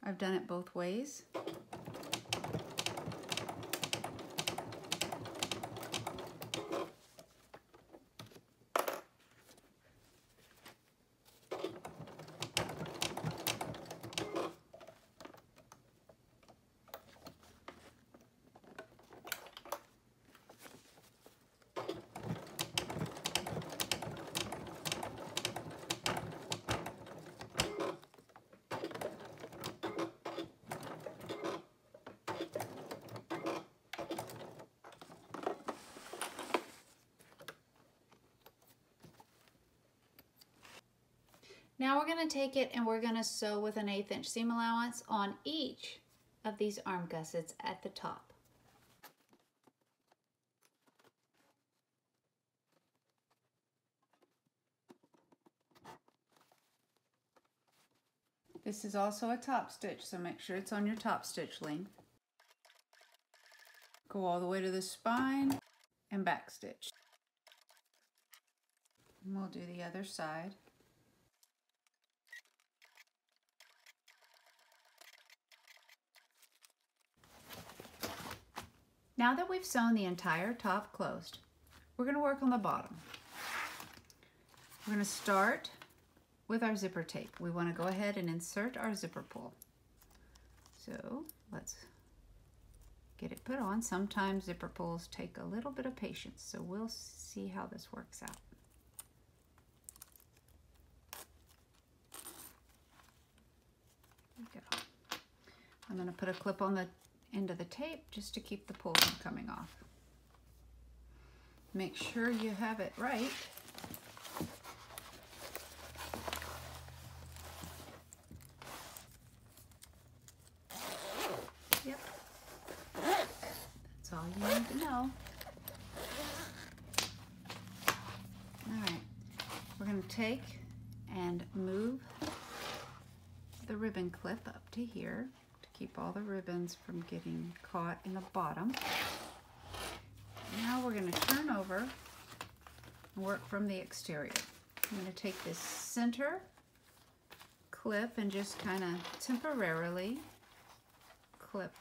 I've done it both ways. Now we're going to take it and we're going to sew with an 1/8" seam allowance on each of these arm gussets at the top. This is also a top stitch, so make sure it's on your top stitch length. Go all the way to the spine and back stitch. And we'll do the other side. Now that we've sewn the entire top closed, we're going to work on the bottom. We're going to start with our zipper tape. We want to go ahead and insert our zipper pull. So let's get it put on. Sometimes zipper pulls take a little bit of patience, so we'll see how this works out. There we go. I'm going to put a clip on the end of the tape just to keep the pull from coming off. Make sure you have it right. Yep. That's all you need to know. All right. We're going to take and move the ribbon clip up to here. Keep all the ribbons from getting caught in the bottom. Now we're going to turn over and work from the exterior. I'm going to take this center clip and just kind of temporarily clip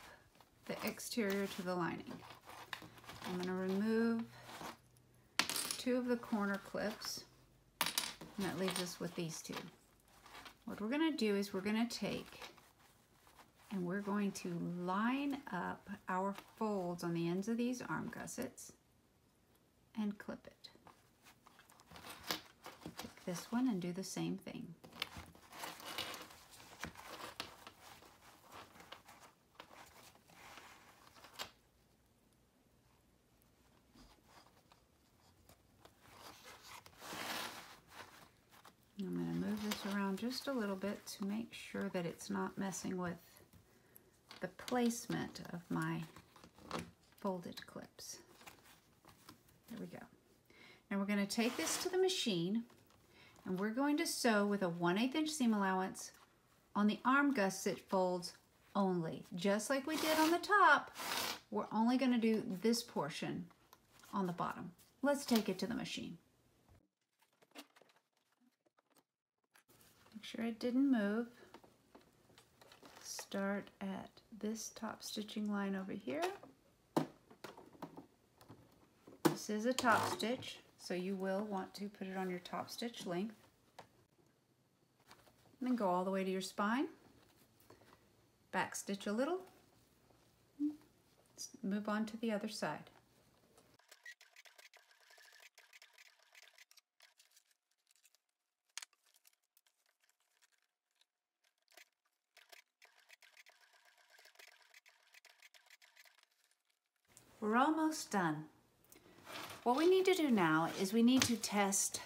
the exterior to the lining. I'm going to remove two of the corner clips, and that leaves us with these two. What we're going to do is we're going to take and we're going to line up our folds on the ends of these arm gussets and clip it. Take this one and do the same thing. just a little bit to make sure that it's not messing with the placement of my folded clips. There we go. Now we're going to take this to the machine and we're going to sew with a 1/8 inch seam allowance on the arm gusset folds only. Just like we did on the top, we're only going to do this portion on the bottom. Let's take it to the machine. Make sure it didn't move. Start at this top stitching line over here. This is a top stitch, so you will want to put it on your top stitch length. And then go all the way to your spine. Back stitch a little. Let's move on to the other side. We're almost done. What we need to do now is we need to test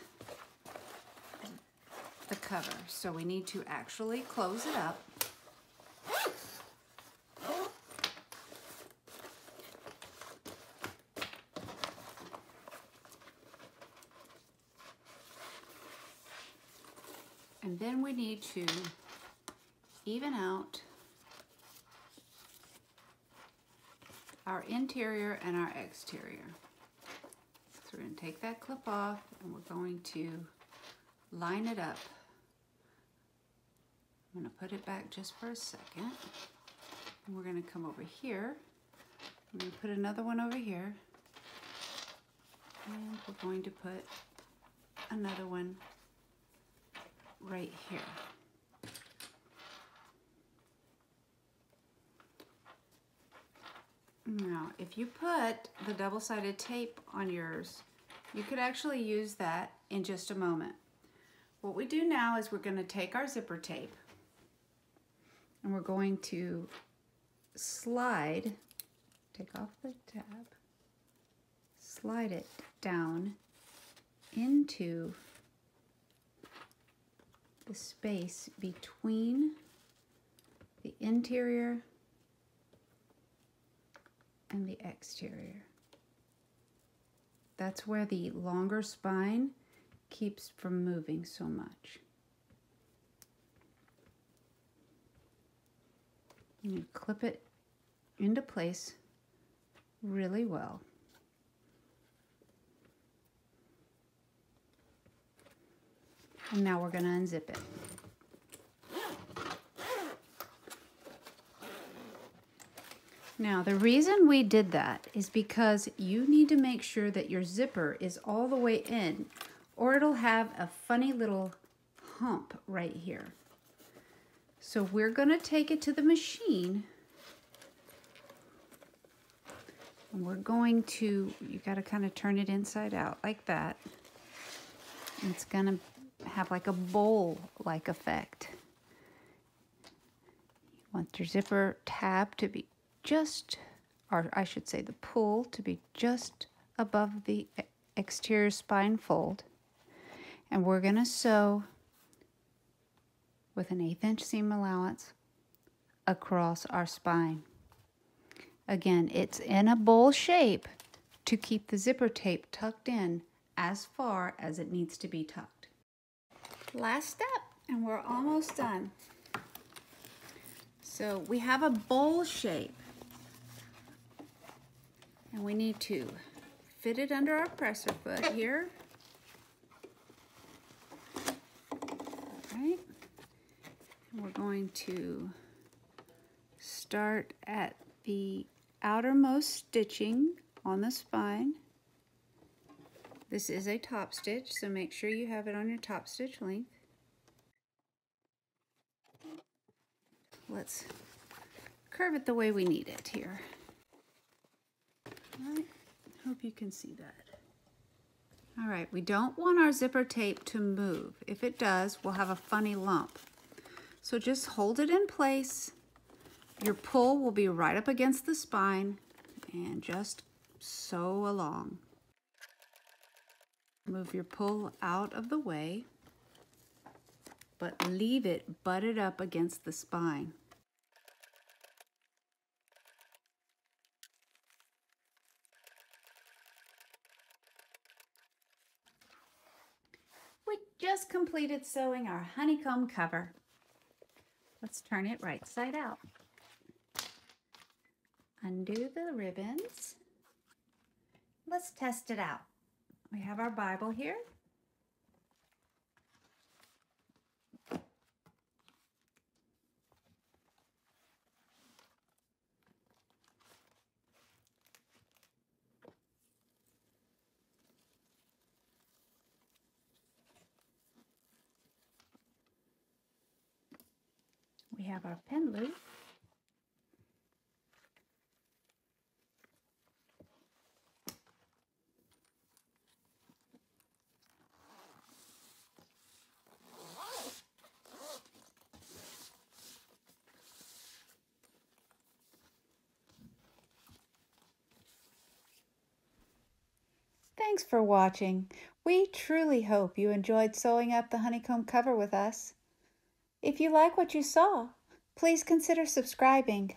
the cover. So we need to actually close it up. And then we need to even out our interior and our exterior. So we're going to take that clip off and we're going to line it up. I'm going to put it back just for a second. And we're going to come over here. I'm going to put another one over here. And we're going to put another one right here. Now, if you put the double-sided tape on yours, you could actually use that in just a moment. What we do now is we're going to take our zipper tape and we're going to slide, take off the tab, slide it down into the space between the interior and the exterior. That's where the longer spine keeps from moving so much. You clip it into place really well. And now we're going to unzip it. Now, the reason we did that is because you need to make sure that your zipper is all the way in, or it'll have a funny little hump right here. So we're going to take it to the machine. And we're going to, you got to kind of turn it inside out like that. And it's going to have like a bowl-like effect. You want your zipper tab to be just, or I should say the pull to be just above the exterior spine fold. And we're going to sew with an 1/8 inch seam allowance across our spine. Again, it's in a bowl shape to keep the zipper tape tucked in as far as it needs to be tucked. Last step, and we're almost done. So we have a bowl shape, and we need to fit it under our presser foot here. All right, and we're going to start at the outermost stitching on the spine. This is a top stitch, so make sure you have it on your top stitch length. Let's curve it the way we need it here. All right, hope you can see that. All right, we don't want our zipper tape to move. If it does, we'll have a funny lump. So just hold it in place. Your pull will be right up against the spine and just sew along. Move your pull out of the way. but leave it butted up against the spine. We just completed sewing our honeycomb cover. Let's turn it right side out. Undo the ribbons. Let's test it out. We have our Bible here. We have our pen loop. Thanks for watching. We truly hope you enjoyed sewing up the honeycomb cover with us. If you like what you saw, please consider subscribing.